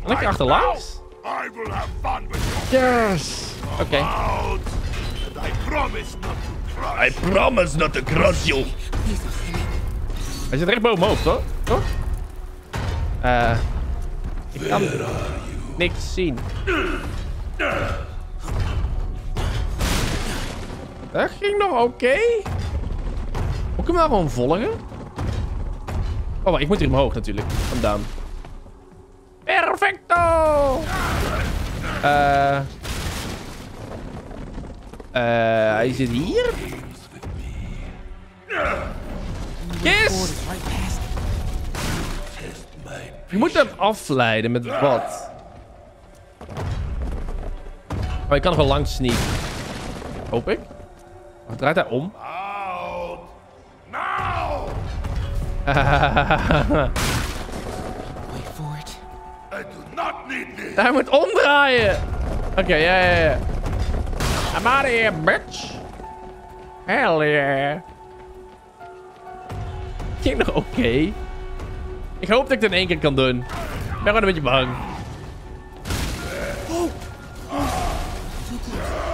Lekker achterlangs. Yes. Oké. I promise not to cross you. Hij zit recht boven mijn hoofd, hoor. Toch? Ik kan niks zien. Dat ging nog oké. Hoe kunnen we nou gewoon volgen? Oh, maar ik moet hier omhoog natuurlijk. Vandaan. Perfecto! Hij zit hier. Kist! Je moet hem afleiden met wat? Maar je kan nog wel langs sneaken. Hoop ik. Of draait hij om? Hij moet omdraaien. Oké, ja. I'm out of here, bitch. Hell yeah. Ging nog oké. Ik hoop dat ik het in één keer kan doen. Ik ben gewoon een beetje bang.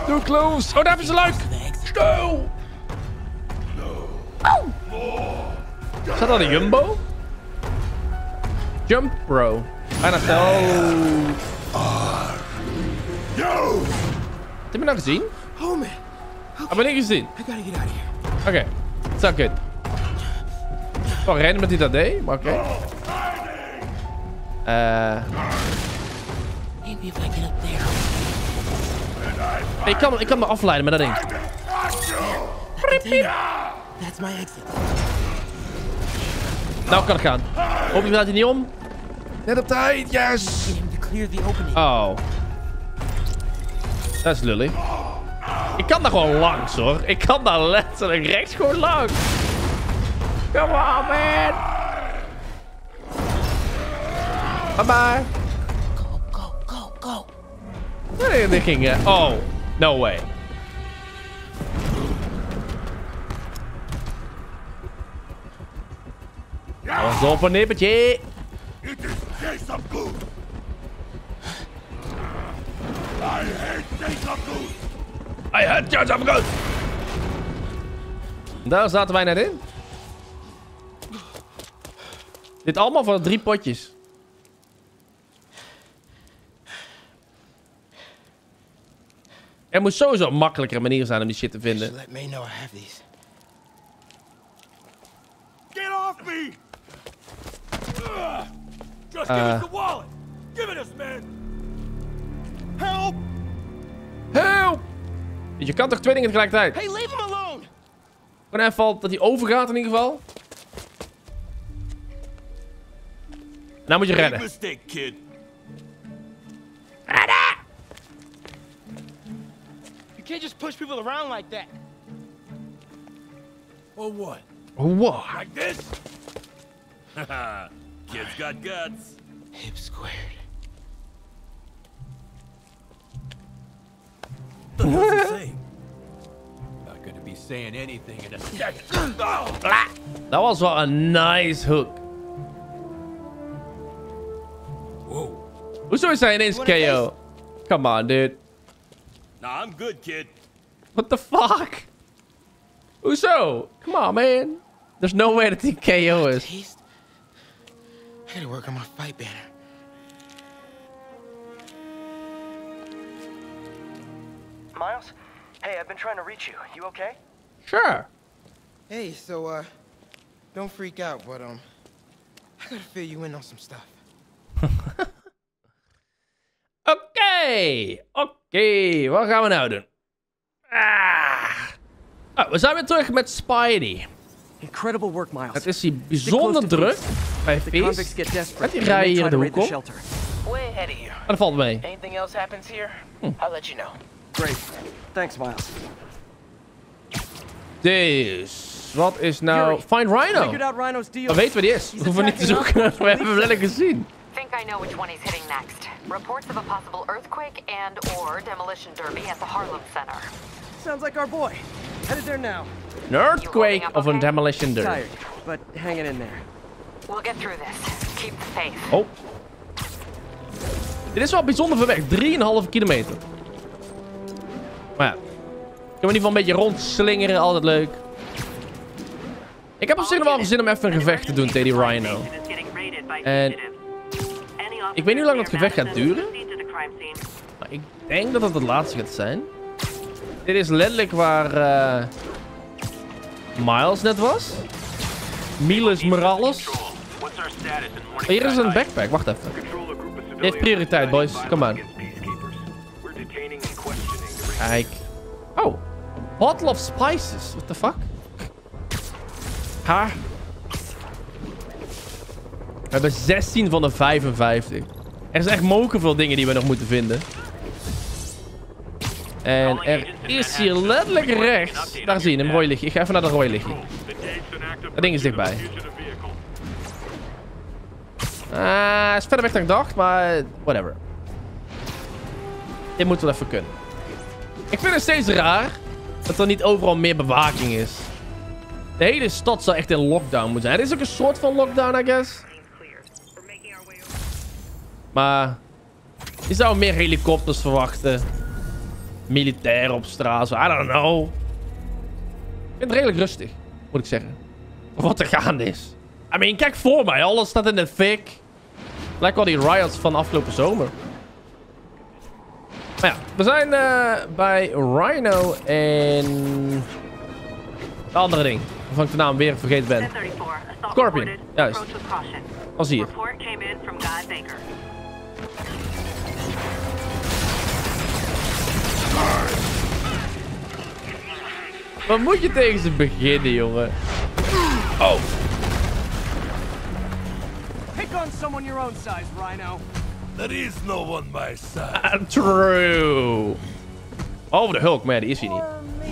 Too close. Oh, daar is ze leuk. Go. Oh. Zat dat een jumbo? Jump, bro. Bijna stel. Yo. Heb je me nou gezien? Heb je niet gezien? Oké, zo goed. Oh, random dat hij dat deed, maar oké. Ik kan me afleiden, maar dat ding. Nou kan het gaan. Hoop je dat hij niet om? Net op tijd, yes! Oh. Dat is lullig. Ik kan daar gewoon langs, hoor. Ik kan daar letterlijk rechts gewoon langs. Come on, man! Bye-bye. Go. Dit ging... oh, no way. Ons op een nippertje. I hate Jason Good. Daar zaten wij net in. Dit allemaal voor 3 potjes. Er moet sowieso een makkelijkere manier zijn om die shit te vinden. Let me know I have these. Get off me! Just give us the wallet. Give it us, man. Help! Help! Je kan toch twee dingen tegelijkertijd? Hey, leave him alone. Gewoon even dat hij overgaat in ieder geval. En dan moet je redden. Mistake, kid. Redden! You can't just push people around like that. Or what? Or what? Like this? Kids got guts. Hip squared. Not going to be saying anything in a second. That was a nice hook. Whoa. Who's always saying this KO? Come on, dude. Nah, I'm good, kid. What the fuck? Uso, come on, man. There's no way that he KO is. I gotta work on my fight banner. Miles? Hey, I've been trying to reach you. You okay? Sure. Hey, so, don't freak out, but, I gotta fill you in on some stuff. Okay. Okay, wat gaan we nou doen? Oh, we zijn weer terug met Spidey. Incredible work, Miles. Het is hier bijzonder druk bij Feast. Met die rijen hier in de hoek op. En dat valt mee. Anything else happens here? I'll let you know. Great. Thanks, Miles. Dus, wat is nou... Find Rhino. Dan weten we die is. We hoeven niet te zoeken. We hebben hem letterlijk gezien. Think I know which one he's hitting next. Reports of a possible earthquake and/or demolition derby at the Harlem Center. Sounds like our boy. Headed there now. An earthquake of a demolition derby. Tired, but hanging in there. We'll get through this. Keep the faith. Oh. Dit is wel bijzonder ver weg. 3,5 kilometer. Maar ja, ik kan in ieder geval een beetje rondslingeren, altijd leuk. Ik heb op zich nog wel zin om even een gevecht te doen tegen die Rhino. En ik weet niet hoe lang dat gevecht gaat duren. Maar ik denk dat het laatste gaat zijn. Dit is letterlijk waar Miles net was. Miles Morales. Oh, hier is een backpack, wacht even. Dit heeft prioriteit, boys. Come on. Kijk. Oh. Bottle of spices. What the fuck? Ha. We hebben 16 van de 55. Er zijn echt moken veel dingen die we nog moeten vinden. En er is hier letterlijk rechts. Daar zie je een rooi lichtje. Ik ga even naar dat rooi lichtje. Dat ding is dichtbij. Is verder weg dan ik dacht, maar whatever. Dit moet wel even kunnen. Ik vind het steeds raar dat er niet overal meer bewaking is. De hele stad zou echt in lockdown moeten zijn. Het is ook een soort van lockdown, I guess. Maar je zou meer helikopters verwachten. Militair op straat, zo. I don't know. Ik vind het redelijk rustig, moet ik zeggen. Voor wat er gaande is. I mean, kijk voor mij. Alles staat in de fik. Lijkt wel die riots van afgelopen zomer. Maar ja, we zijn bij Rhino en de andere ding, waarvan ik de naam weer vergeten ben. Scorpion, juist. Als hier. Wat moet je tegen ze beginnen, jongen? Oh. Pick on someone your own size, Rhino. There is no one my side. True. Oh, de Hulk, man, die is hier niet. I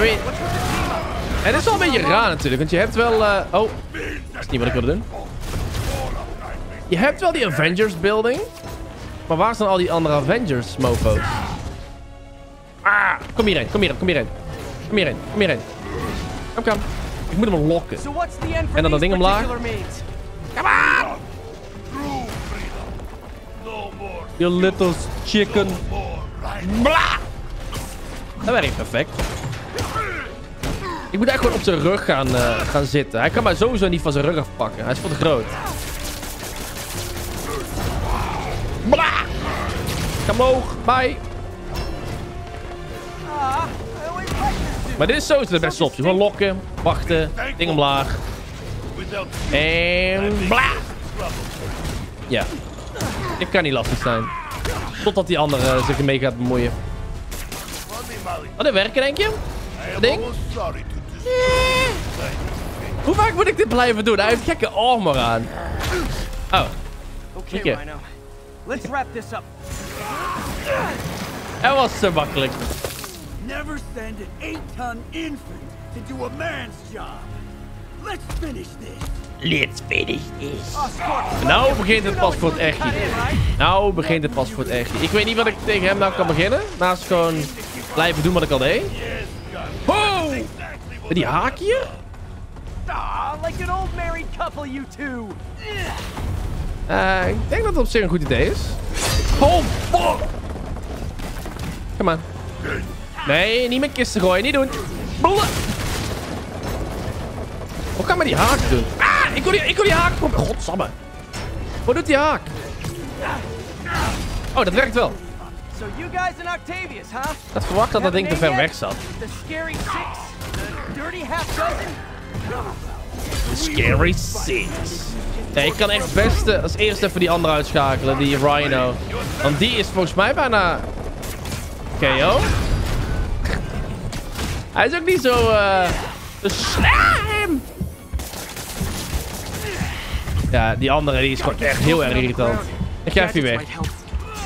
mean, het is wel een beetje raar natuurlijk, want je hebt wel... oh, dat is niet wat ik wilde doen. Je hebt wel die Avengers building. Maar waar zijn al die andere Avengers mofo's? Ah, kom hierheen, kom hierheen, kom hierheen. Kom hierheen, kom hierheen. Kom, kom. Ik moet hem lokken. En dan dat ding omlaag. Come on! You little chicken. Blah! Dat werkt perfect. Ik moet eigenlijk gewoon op zijn rug gaan zitten. Hij kan mij sowieso niet van zijn rug afpakken. Hij is veel te groot. Blah! Kom omhoog. Bye. Maar dit is sowieso de beste optie. Gewoon lokken, wachten, ding omlaag. En... bla! Ja. Dit kan niet lastig zijn. Totdat die andere zich ermee gaat bemoeien. Oh, dit werken denk je? Dat ding? Hoe vaak moet ik dit blijven doen? Hij heeft gekke armor aan. Oh. Oké, Rhino. Let's wrap this up. Dat was zo makkelijk. Never send an 8-ton infant to do a man's job. Let's finish this. Let's finish this. Nou begint het pas voor het echt. Nou begint het pas voor het echt. Ik weet niet wat ik tegen hem nou kan beginnen. Naast gewoon blijven doen wat ik al deed. Wow! Met die haak hier? Ik denk dat het op zich een goed idee is. Oh, fuck! Come on. Nee, niet met kisten gooien. Niet doen. Hoe kan men die haak doen? Ah, ik wil die haak proberen. Godsamme. Wat doet die haak? Oh, dat werkt wel. Ik had verwacht dat dat ding te ver weg zat. The Scary Six. Nee, ik kan echt het beste als eerst even die andere uitschakelen. Die Rhino. Want die is volgens mij bijna... KO. Hij is ook niet zo... slim. Ja, die andere die is gewoon echt heel erg irritant. Ik ga even weg.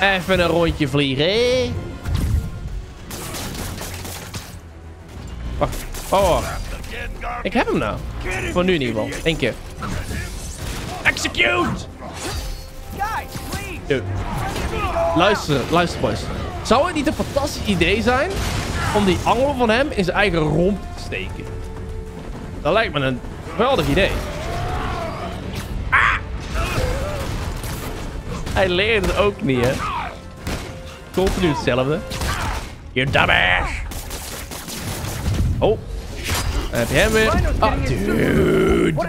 Even een rondje vliegen. Wacht. Oh. Ik heb hem nou. Voor nu in ieder geval. Eén keer. Execute! Dude. Luister boys. Zou het niet een fantastisch idee zijn om die angel van hem in zijn eigen romp te steken? Dat lijkt me een geweldig idee. Ah! Hij leert het ook niet, hè? Continu hetzelfde. You're dumbass! Oh. Heb je hem weer? Oh, dude.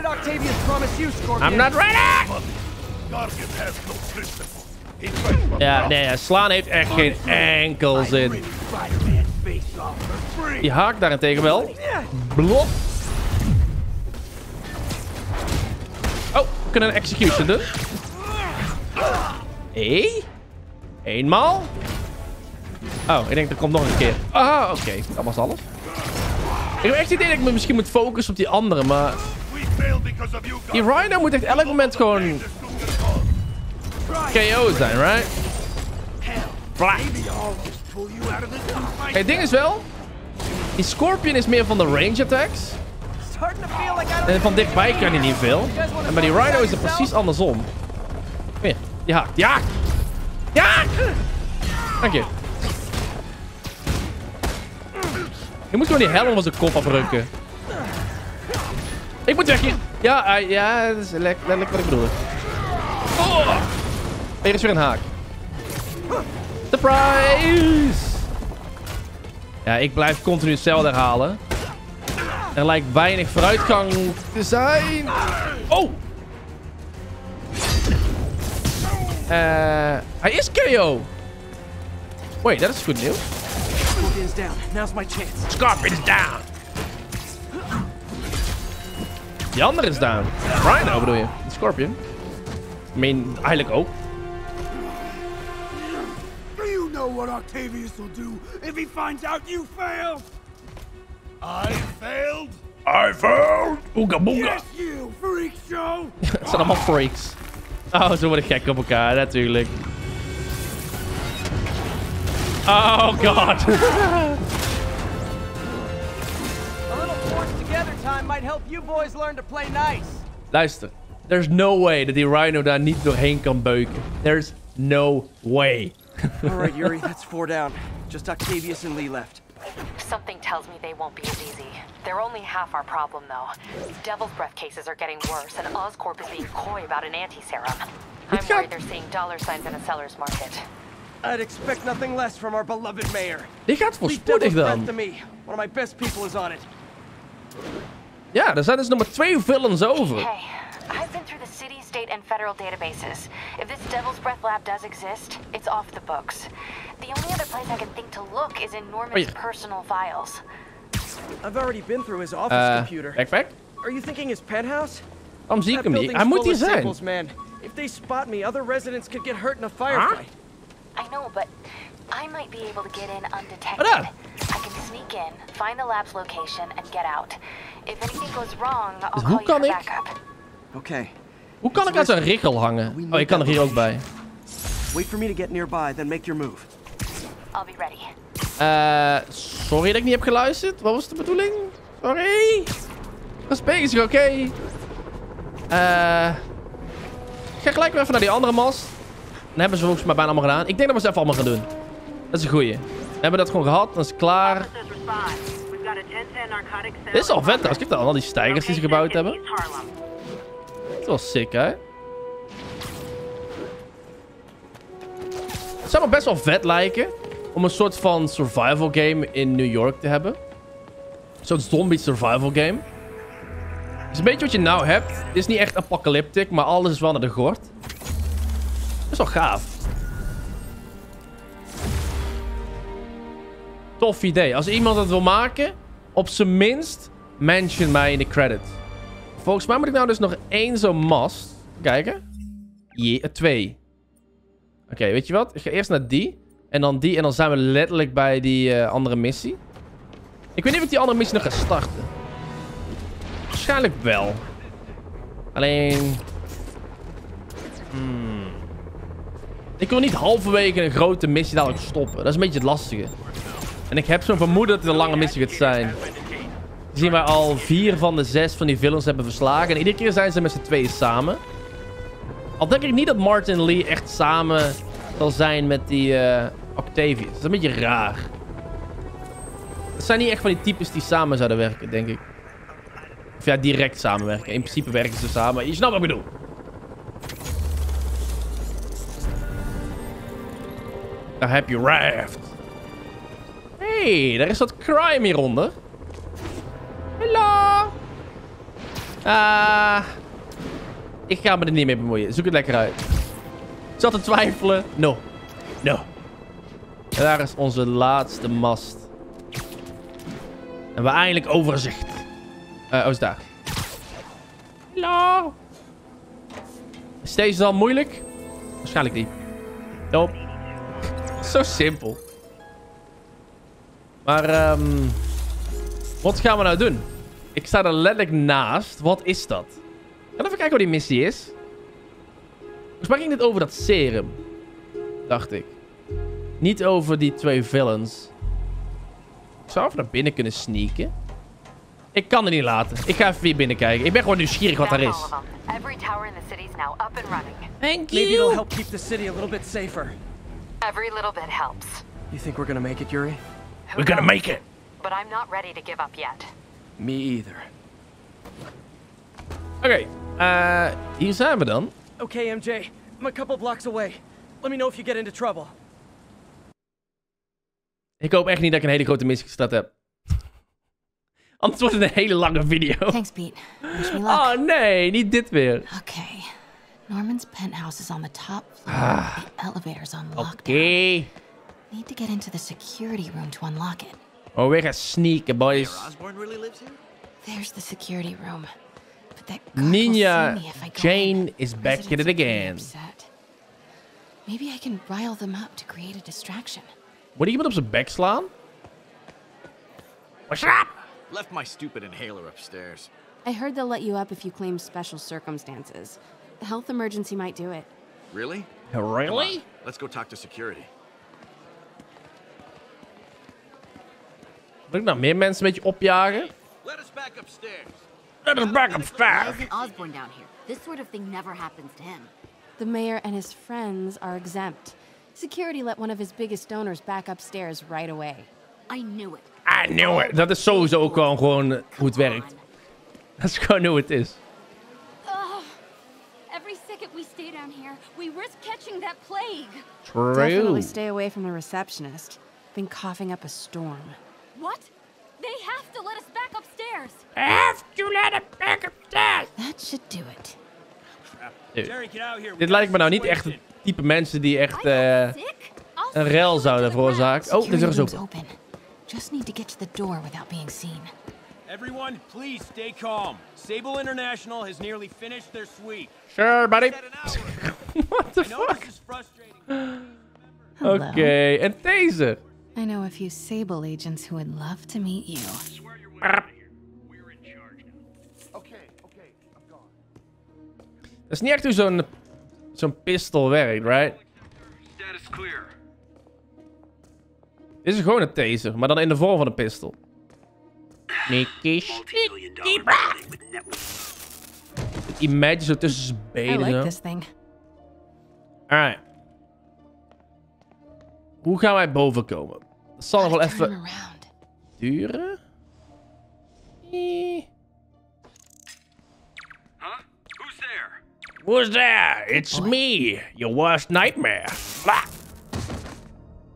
I'm not ready! Ja, nee, slaan heeft echt geen enkel zin. Die haakt daarentegen wel. Blop. Oh, we kunnen een execution doen. Hé? Eenmaal? Oh, ik denk dat komt nog een keer. Ah, oké. Dat was alles. Ik heb echt het idee dat ik me misschien moet focussen op die andere, maar... Die Rhino moet echt elk moment gewoon... KO zijn, right? Black. Het ding is wel... Die Scorpion is meer van de range attacks. En van dichtbij kan hij niet veel. En bij die Rhino is het precies andersom. Kom hier. Die haakt. Die haakt! Die haakt! Dank je. Je moet gewoon die helm van zijn kop afrukken. Ik moet weg hier. Ja, ja, dat is letterlijk wat ik bedoel. Oh. Er is weer een haak. Surprise! Ja, ik blijf continu hetzelfde herhalen. Er lijkt weinig vooruitgang te zijn. Oh! Hij is KO! Wait, dat is goed nieuws. Scorpion's down. Now's my chance. Scorpion's down. Die andere is down. Rhino bedoel je? De Scorpion. I mean, eigenlijk ook. Do you know what Octavius will do if he finds out you failed? I failed. I failed. Ooga booga. Yes, you freak show. Het zijn allemaal freaks. Oh, ze worden gek op elkaar, natuurlijk. Oh god. Luister. There's no way dat die Rhino daar niet doorheen kan beuken. There's no way. Alright Yuri, that's 4 down. Just Octavius and Lee left. Something tells me they won't be as easy. They're only half our problem though. Devil's Breath cases are getting worse and Oscorp is being coy about an anti-serum. I'm worried they're seeing dollar signs in a seller's market. I'd expect nothing less from our beloved mayor. Die gaat voorspoedig dan. Ja, er zijn dus nog maar 2 villains over. Hey, I've been through the city, state, and federal databases. If this Devil's Breath lab does exist, it's off the books. The only other place I can think to look is in Norman's personal files. I've already been through his office computer. Backpack? Are you thinking his penthouse? That building's full of samples, man. If they spot me, other residents could get hurt in a firefight. I know, but I might be able to get in undetected. I can sneak in, find the lab's location, and get out. If anything goes wrong, I'll call you for backup. Okay. Hoe kan ik aan zijn richel hangen? Oh, ik kan er hier ook bij. Wait for me to get nearby, then make your move. I'll be ready. Sorry dat ik niet heb geluisterd. Wat was de bedoeling? Sorry. Dat is bezig, oké. Ik ga gelijk weer even naar die andere mast. Dan hebben ze volgens mij bijna allemaal gedaan. Ik denk dat we ze even allemaal gaan doen. Dat is een goeie. We hebben dat gewoon gehad. Dan is het klaar. Dit is al vet trouwens. Kijk dan al die stijgers die ze gebouwd hebben. Dat is wel sick, hè? Het zou me best wel vet lijken om een soort van survival game in New York te hebben. Een soort zombie survival game. Het is een beetje wat je nou hebt. Het is niet echt apocalyptic, maar alles is wel naar de gort. Dat is wel gaaf. Tof idee. Als iemand dat wil maken, op zijn minst mention mij in de credits. Volgens mij moet ik nou dus nog één zo'n mast. Kijken. Twee. Oké, weet je wat? Ik ga eerst naar die. En dan zijn we letterlijk bij die andere missie. Ik weet niet of ik die andere missie nog ga starten. Waarschijnlijk wel. Alleen... Ik wil niet halverwege een grote missie dadelijk stoppen. Dat is een beetje het lastige. En ik heb zo'n vermoeden dat het een lange missie gaat zijn. Zien wij al 4 van de 6 van die villains hebben verslagen. En iedere keer zijn ze met z'n tweeën samen. Al denk ik niet dat Martin Li echt samen zal zijn met die Octavius. Dat is een beetje raar. Dat zijn niet echt van die types die samen zouden werken, denk ik. Of ja, direct samenwerken. In principe werken ze samen. Je snapt wat ik bedoel. Daar heb je Raft. Hé, daar is dat crime hieronder. Hallo. Ik ga me er niet mee bemoeien. Zoek het lekker uit. Ik zat te twijfelen. No. En daar is onze laatste mast. En we eindelijk overzicht. Oh, is daar. Hallo. Is deze dan moeilijk? Waarschijnlijk niet. Nope. Zo simpel. Maar, wat gaan we nou doen? Ik sta er letterlijk naast. Wat is dat? Gaan even kijken wat die missie is. Volgens mij ging dit over dat serum. Dacht ik. Niet over die 2 villains. Ik zou even naar binnen kunnen sneaken. Ik kan het niet laten. Ik ga even weer binnen kijken. Ik ben gewoon nieuwsgierig wat daar is. Thank you. Maybe it'll help keep the city a little bit safer. Every little bit helps. You think we're gonna make it, Yuri? We're gonna make it. But I'm not ready to give up yet. Me either. Oké, hier zijn we dan. Okay, MJ, I'm a couple blocks away. Let me know if you get into trouble. Ik hoop echt niet dat ik een hele grote missie gestart heb. Anders wordt het een hele lange video. Thanks, Pete. Wish me luck. Oh nee, niet dit weer. Okay. Norman's penthouse is on the top floor. The elevator's on lockdown. Okay. Need to get into the security room to unlock it. Oh, we gaan sneaken, boys. Osborn really lives here? There's the security room. But that Ninja Jane is back at it again. Maybe I can rile them up to create a distraction. What do you put up some back slam? What's up? Left my stupid inhaler upstairs. I heard they'll let you up if you claim special circumstances. The health emergency might do it. Really? Really? Let's go talk to security. Moet ik nou meer mensen een beetje opjagen? Let us back upstairs. Let us back upstairs. Why is Osborn down here? This sort of thing never happens to him. The mayor and his friends are exempt. Security let one of his biggest donors back upstairs right away. I knew it. I knew it. Dat is sowieso ook gewoon hoe het werkt. Dat is gewoon hoe het is. Every second we stay down here, we risk catching that plague. True. Definitely stay away from the receptionist. Been coughing up a storm. What? They have to let us back upstairs. That should do it. Dit lijkt me nou niet echt het type mensen die echt een rel zouden veroorzaken. Oh, de deur is open. Just need to get to the door without being seen. Everyone, please stay calm. Sable International has nearly finished their sweep. Sure, buddy. What the fuck? Okay, and taser. I know a few Sable agents who would love to meet you. We're in charge now. Okay, I'm gone. Dat is niet echt hoe zo'n pistol werkt, right? Status clear. Dit is gewoon een taser, maar dan in de vorm van een pistol. Nicky. Imagine zo tussen zijn benen. Alright. Hoe gaan wij boven komen? Dat zal nog wel even duren. Huh? Who's there? Who's there? It's me, your worst nightmare. Blah.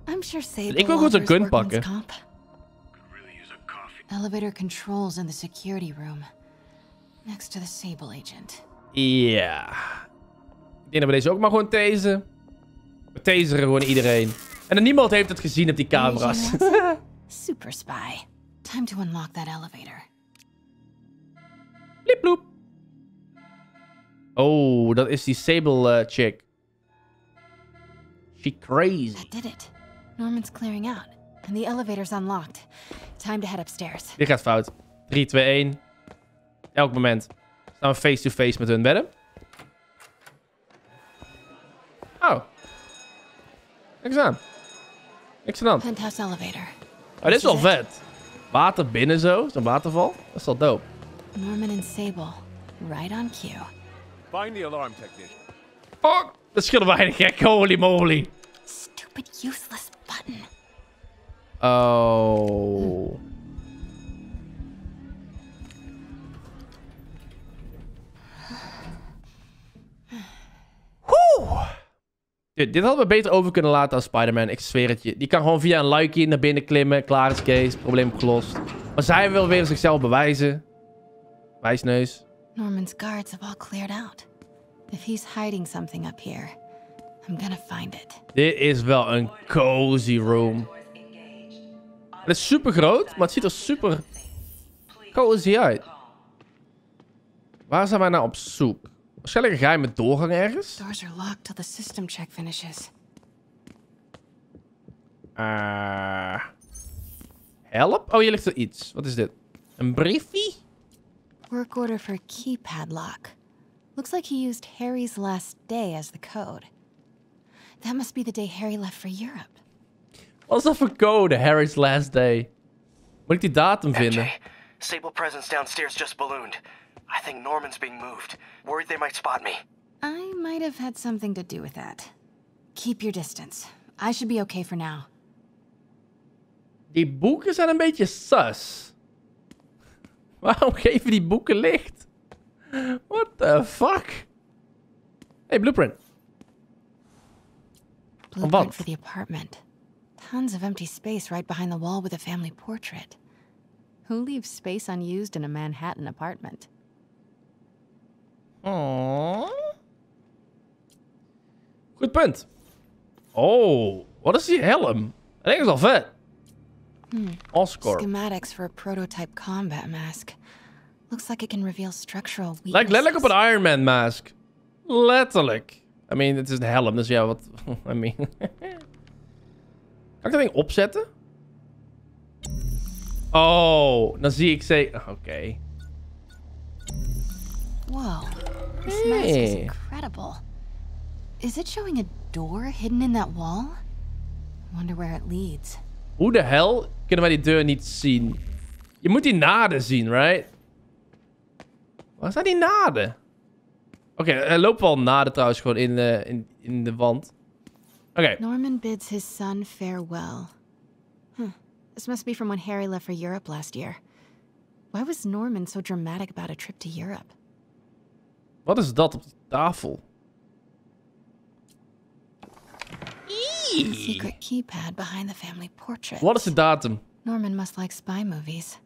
I'm sure Sable ik wil gewoon zo'n gun pakken. Elevator controls in the security room. Next to the Sable agent. Ja. Ik denk dat we deze ook maar gewoon taseren. We taseren gewoon iedereen. En dan niemand heeft het gezien op die camera's. Super spy. Time to unlock that elevator. Blip bloep. Oh, dat is die Sable chick. She crazy. That did it. Norman's clearing out. And the elevator's unlocked. Time to head upstairs. Dit gaat fout. 3, 2, 1. Elk moment. Staan we face-to-face met hun bedden. Oh. Niks aan. Niks aan. Penthouse elevator. Oh, dit is wel vet. Water binnen zo. Zo'n waterval. Dat is wel dope. Norman en Sable. Right on cue. Find the alarm technician. Fuck. Dat scheelde weinig gek. Holy moly. Stupid useless button. Oh. Dit hadden we beter over kunnen laten als Spider-Man. Ik zweer het je. Die kan gewoon via een luikje naar binnen klimmen. Klaar is Kees. Probleem opgelost. Maar zij wil weer zichzelf bewijzen. Wijsneus. Norman's guards have all cleared out. If he's hiding something up here, I'm gonna find it. Dit is wel een cozy room. Het is super groot, maar het ziet er super cozy uit. Waar zijn wij nou op zoek? Waarschijnlijk een geheime doorgang ergens. Help? Oh, hier ligt er iets. Wat is dit? Een briefie? Work order for keypad lock. Looks like he used Harry's last day as the code. That must be the day Harry left for Europe. Alsof een code, Harry's last day. Moet ik die datum vinden? MJ, Sable presence downstairs just ballooned. I think Norman's being moved. Worried they might spot me. I might have had something to do with that. Keep your distance. I should be okay for now. Die boeken zijn een beetje sus. Waarom geven die boeken licht? What the fuck? Hey, blueprint. Blueprint for the apartment. Tons of empty space right behind the wall with a family portrait. Who leaves space unused in a Manhattan apartment? Aww. Goed punt. Oh, wat is die helm? I think it's al vet. Oscorp. Schematics for a prototype combat mask. Looks like it can reveal structural weaknesses. Lijkt letterlijk op een Iron Man mask. Letterlijk. I mean, het is een helm, dus ja, wat... I mean... Kan ik dat ding opzetten? Oh, dan zie ik ze... Oké. Okay. Wow, this mask is incredible. Is it showing a door hidden in that wall? Wonder where it leads. Hoe de hel kunnen wij die deur niet zien? Je moet die naden zien, right? Waar zijn die naden? Oké, er loopt wel naden trouwens gewoon in de wand. Okay. Norman bids his son farewell. This must be from when Harry left for Europe last year. Why was Norman so dramatic about a trip to Europe? Wat is dat op de tafel? Secret keypad behind the family portrait. Wat is de datum? Norman must like spy movies.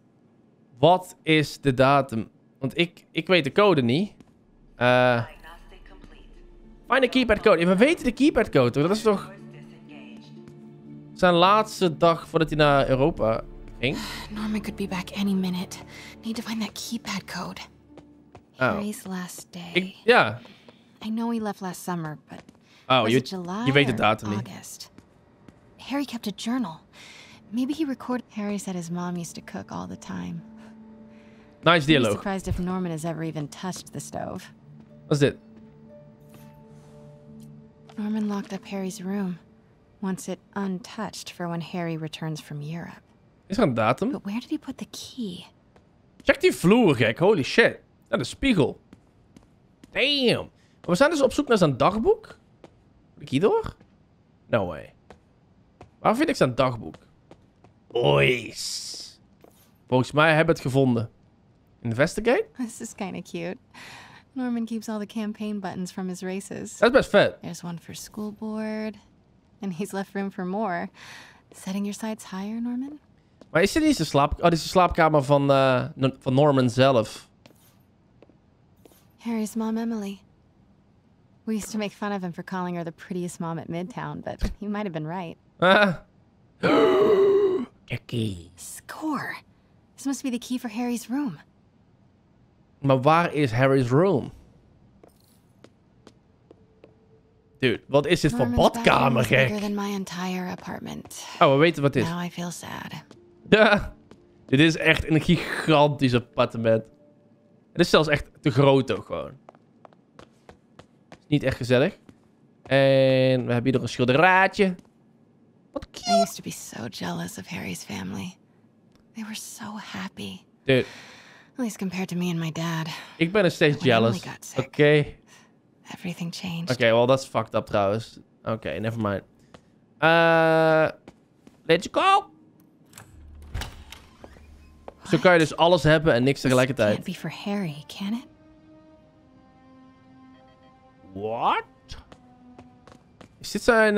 Wat is de datum? Want ik weet de code niet. Find a keypad code. Ja, we weten de keypad code. Dat is toch... Zijn laatste dag voordat hij naar Europa ging. Norman could be back any minute. Need to find that keypad code. Harry's last day. Ja. I know he left last summer, but... Oh, je weet de datum niet. Harry kept a journal. Maybe he recorded. Harry said his mom used to cook all the time. Nice dialogue. I'm surprised if Norman has ever even touched the stove. What's it? Norman locked up Harry's room, wants it untouched for when Harry returns from Europe. Is er een datum? But where did he put the key? Check die vloer, gek. Holy shit. Dat is een spiegel. Damn. Maar we zijn dus op zoek naar zijn dagboek. Moet ik hierdoor? No way. Waar vind ik zijn dagboek? Boys. Volgens mij hebben we het gevonden. Investigate? This is kind of cute. Norman keeps all the campaign buttons from his races. That's best fit. There's one for school board. And he's left room for more. Setting your sights higher, Norman? Maar is dit niet zijn slaap... Oh, dit is de slaapkamer van Norman zelf. Harry's mom, Emily. We used to make fun of him for calling her the prettiest mom at Midtown, but he might have been right. Key. Score. This must be the key for Harry's room. Maar waar is Harry's room? Dude, wat is dit voor badkamer, gek? Oh, we weten wat dit is. Now I feel sad. Ja. Dit is echt een gigantisch appartement. Het is zelfs echt te groot ook gewoon. Het is niet echt gezellig. En we hebben hier nog een schilderaadje. Wat cute. I used to be so jealous of Harry's family. They were so happy. Dude. At least compared to me and my dad. Ik ben nog steeds jealous. Oké. Everything changed. Oké, well, that's fucked up trouwens. Oké, never mind. Let's go! Zo kan je dus alles hebben en niks tegelijkertijd. Can't be for Harry, can it? What? Is dit zijn...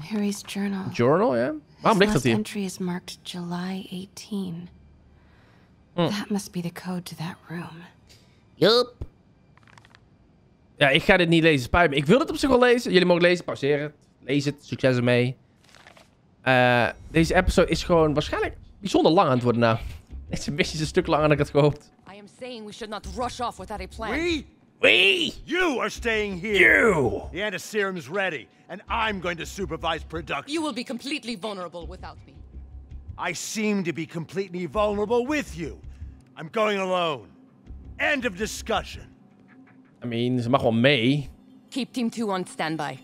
Harry's journal. Journal, ja? Yeah? Waarom ligt dat hier? His last entry is marked July 18. That must be the code to that room. Yup. Ja, ik ga dit niet lezen. Spijt me. Ik wil het op zich wel lezen. Jullie mogen lezen. Pauzeren. Lees het. Succes ermee. Deze episode is gewoon waarschijnlijk bijzonder lang aan het worden nou. Deze missie is een stuk langer dan ik had gehoopt. I am saying we should not rush off without a plan. We? You are staying here. You. The antiserum's ready, and I'm going to supervise production. You will be completely vulnerable without me. I seem to be completely vulnerable with you. I'm going alone. End of discussion. I mean, ze mag wel mee. Keep Team 2 on standby.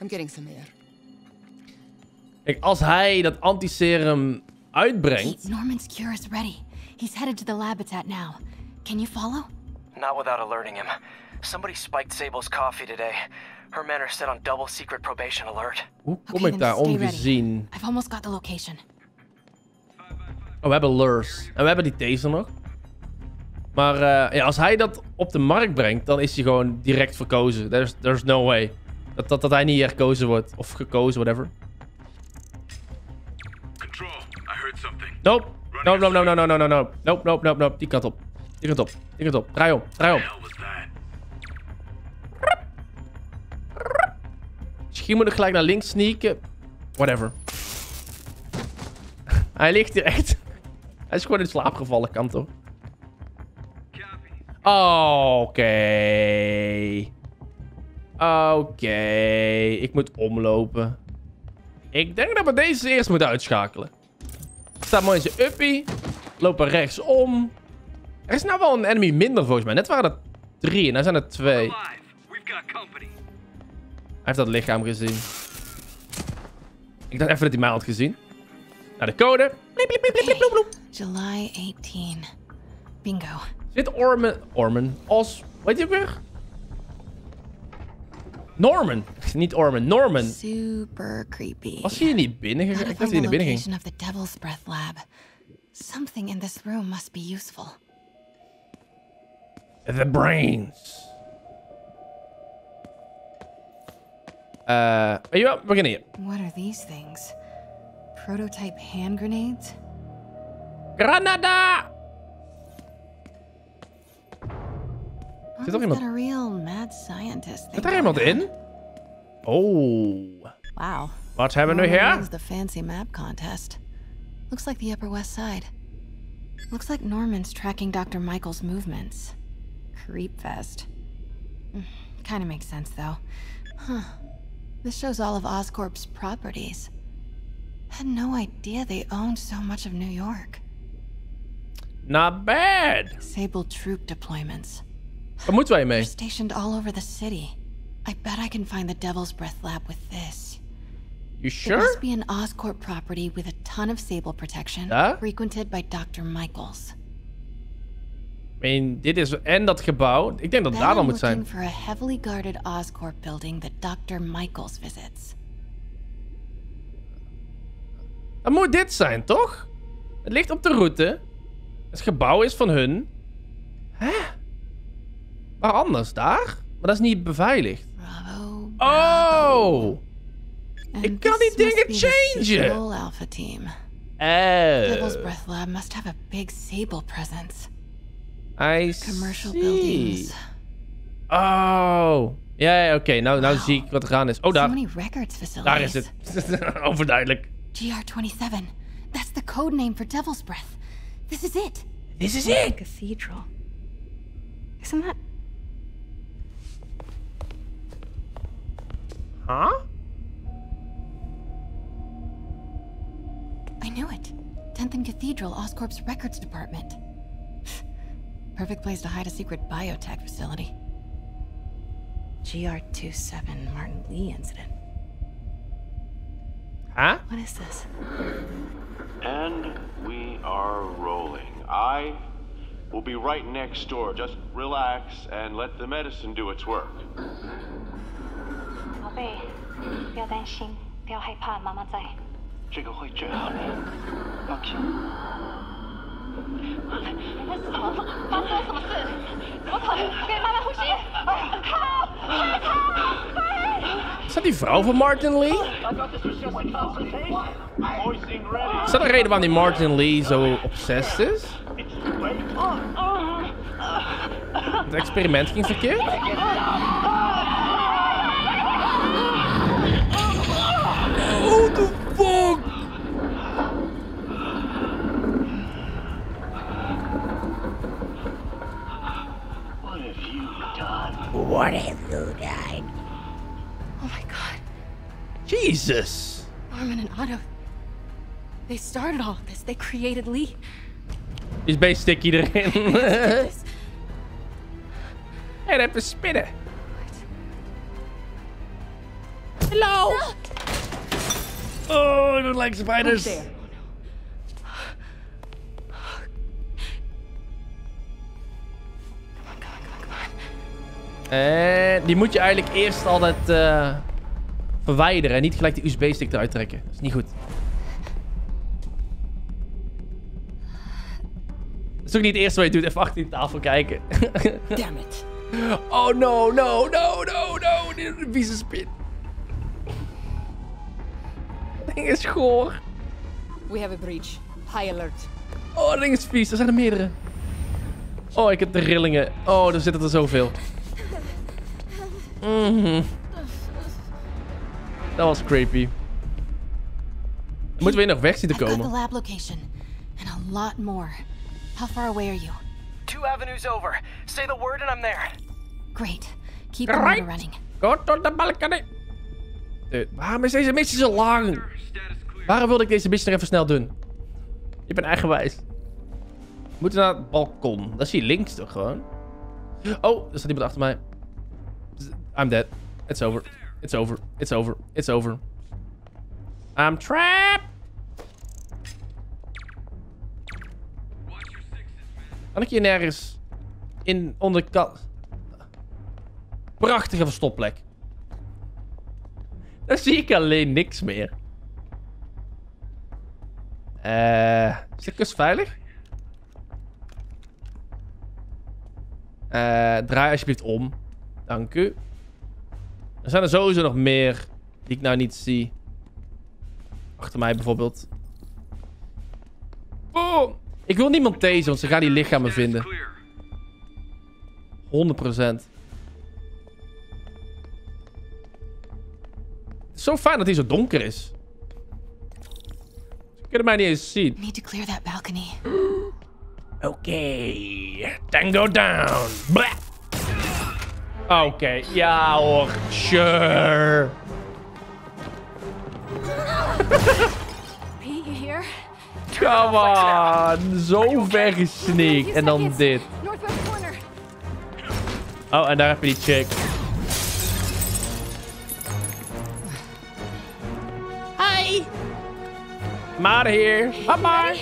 I'm getting some air. Kijk, als hij dat antiserum uitbrengt. Norman's cure is ready. He's headed to the lab it's at now. Can you follow? Not without alerting him. Somebody spiked Sable's coffee today. Her men are set on double secret probation alert. Hoe kom ik daar ongezien? I've almost got the location. Oh, we hebben lures. En we hebben die taser nog. Maar ja, als hij dat op de markt brengt, dan is hij gewoon direct verkozen. There's no way. Dat hij niet herkozen wordt. Of gekozen, whatever. Control, I heard something. Nope. Nope, nope, nope, nope, nope, nope, nope. Nope, nope, nope, nope. Die kant op. Die kant op. Die kant op. Draai om. Draai om. Misschien moet ik gelijk naar links sneaken. Whatever. Hij ligt hier echt. Hij is gewoon in slaap gevallen, Kanto. Oké. Oké. Ik moet omlopen. Ik denk dat we deze eerst moeten uitschakelen. Staat mooi in zijn uppie. Lopen rechts om. Er is nou wel een enemy minder volgens mij. Net waren er 3 en nou zijn er 2. Hij heeft dat lichaam gezien. Ik dacht even dat hij mij had gezien. Naar de code. Bliep, bliep, bliep, bliep, bliep, bliep. July 18. Bingo. Zit Orman. Os. Weet je weer? Norman. Niet Orman. Norman. Super creepy. Was hij hier niet binnen gegaan? Ik dacht hij hier naar binnen ging. Of the Devil's Breath lab. Something in this room must be useful. The brains. Weet je wel? We beginnen hier. What are these things? Prototype hand grenades? Granada! Zit toch iemand? Zit er iemand in? Oh. Wow. Wat hebben we nu hier? Is the fancy map contest. Looks like the Upper West Side. Looks like Norman's tracking Dr. Michael's movements. Creep fest. Kind of makes sense though. Huh. This shows all of Oscorp's properties. Had no idea they owned so much of New York. Not bad. Sable troop deployments. Daar moeten wij mee. They're stationed all over the city. I bet I can find the Devil's Breath lab with this. You sure? It must be an Oscorp property with a ton of Sable protection, frequented by Dr. Michaels. I mean, dit is en dat gebouw. Ik denk dat daar dan moet zijn. Looking for a heavily guarded Oscorp building that Dr. Michaels visits. Dat moet dit zijn, toch? Het ligt op de route. Het gebouw is van hun. Hè? Waar anders? Daar? Maar dat is niet beveiligd. Bravo, bravo. Oh! And ik kan die dingen changen. Alpha team. Devil's Breath Lab must have a big Sable presence. I commercial see. Buildings. Oh. Ja, ja, oké. Nou zie ik wat er aan is. Oh, daar. So many records facilities. Daar is het. Overduidelijk. GR27. That's the codename for Devil's Breath. This is it. This is it. Cathedral. Isn't that? Huh? I knew it. 10th and Cathedral, Oscorp's Records Department. Perfect place to hide a secret biotech facility. GR27 Martin Li incident. Huh? What is this? And we are rolling. I will be right next door. Just relax and let the medicine do its work. 宝贝，不要担心，不要害怕，妈妈在。这个会治好的，放心。那怎么了？发生了什么事？怎么可能？给妈妈呼吸！靠！快逃！Is dat die vrouw van Martin Li? Is dat de reden waarom die Martin Li zo obsessed is? Het experiment ging verkeerd? Who the fuck? What have you done? What have you done? Oh my god. Jesus. Norman and Otto. They started all of this. They created Li. He's basically sticky to him. Head up a spinner. What? Hello. No. Oh, I don't like spiders. Oh, no. Come on. Die moet je eigenlijk eerst altijd verwijderen en niet gelijk de USB-stick eruit trekken. Dat is niet goed. Dat is ook niet het eerste wat je doet. Even achter die tafel kijken. Damn it. Oh no. Dit is een vieze spin. Ding is goor. We have a breach. High alert. Oh, dat ding is vies. Er zijn er meerdere. Oh, ik heb de rillingen. Oh, er zitten er zoveel. Dat was creepy. Moeten we hier nog weg zien te komen? I've got the lab location. And a lot more. How far away are you? 2 avenues over. Say the word and I'm there. Great. Keep the motor running. Go to the balcony. Waarom is deze missie zo lang? Waarom wilde ik deze missie nog even snel doen? Ik ben eigenwijs. We moeten naar het balkon. Dat is hier links toch gewoon? Oh, er staat iemand achter mij. I'm dead. It's over. It's over. It's over. It's over. I'm trapped. Kan ik hier nergens in onderkant? Prachtige verstopplek. Dan zie ik alleen niks meer. Is de kust veilig? Draai alsjeblieft om. Dank u. Er zijn er sowieso nog meer die ik nou niet zie. Achter mij bijvoorbeeld. Oh, ik wil niemand tezen, want ze gaan die lichamen vinden. 100%. Het is zo fijn dat hij zo donker is. Ze kunnen mij niet eens zien. Need to clear that balcony. Oké. Tango down. Oké. Ja hoor. Sure. Pete, you here? Come on. Zo ver gesneakt. En dan dit. Oh, en daar heb je die chick. Hi. I'm out of here. Bye bye.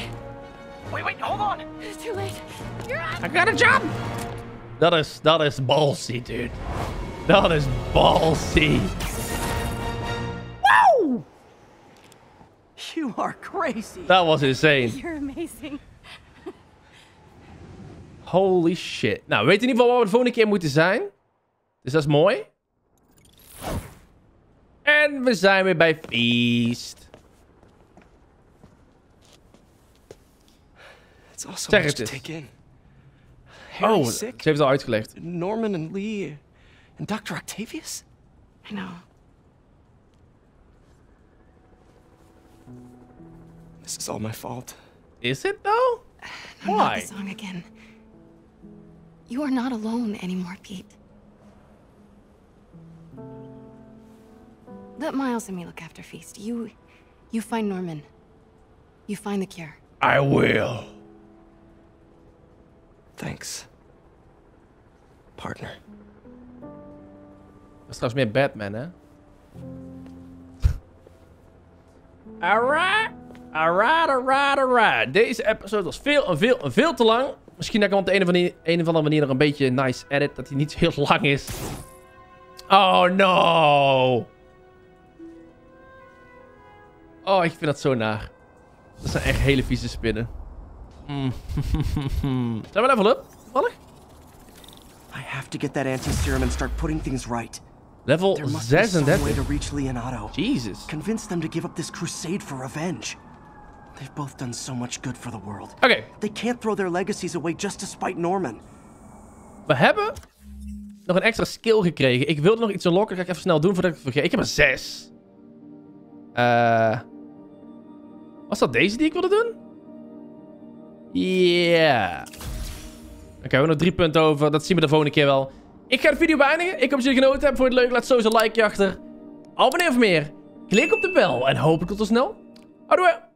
Wait, hold on. It's too late. You're out. I got a job. Dat is ballsy, dude. Dat is ballsy. Wow. You are crazy. That was insane. You're amazing. Holy shit. Nou, we weten in ieder geval waar we de volgende keer moeten zijn. Dus dat is mooi. En we zijn weer bij Feast. It's also zeg het eens. Oh, ze heeft het al uitgelegd. Norman and Lee en Dr. Octavius? I know. This is all my fault. Is it though? Why? Not the song again. You are not alone anymore, Pete. Let Miles and me look after Feast. You find Norman. You find the cure. I will. Thanks, partner. Dat is trouwens meer Batman, hè? Alright. Deze episode was veel te lang. Misschien dat ik hem op de een of andere manier nog een beetje nice edit. Dat hij niet heel lang is. Oh, no. Oh, ik vind dat zo naar. Dat zijn echt hele vieze spinnen. Zijn we level up? Wallig? I have to get that anti-serum and start putting things right. Level 36. Jesus. Convince them to give up this crusade for revenge. They've both done so much good for the world. Okay. They can't throw their legacies away just to spite Norman. We hebben nog een extra skill gekregen. Ik wilde nog iets unlocken. Dat ga ik even snel doen voordat ik het vergeet. Ik heb er 6. Was dat deze die ik wilde doen? Yeah. Oké, we hebben nog 3 punten over. Dat zien we de volgende keer wel. Ik ga de video beëindigen. Ik hoop dat jullie genoten hebben. Vond je het leuk? Laat sowieso een likeje achter. Abonneer voor meer. Klik op de bel. En hopelijk tot snel. Houdoe.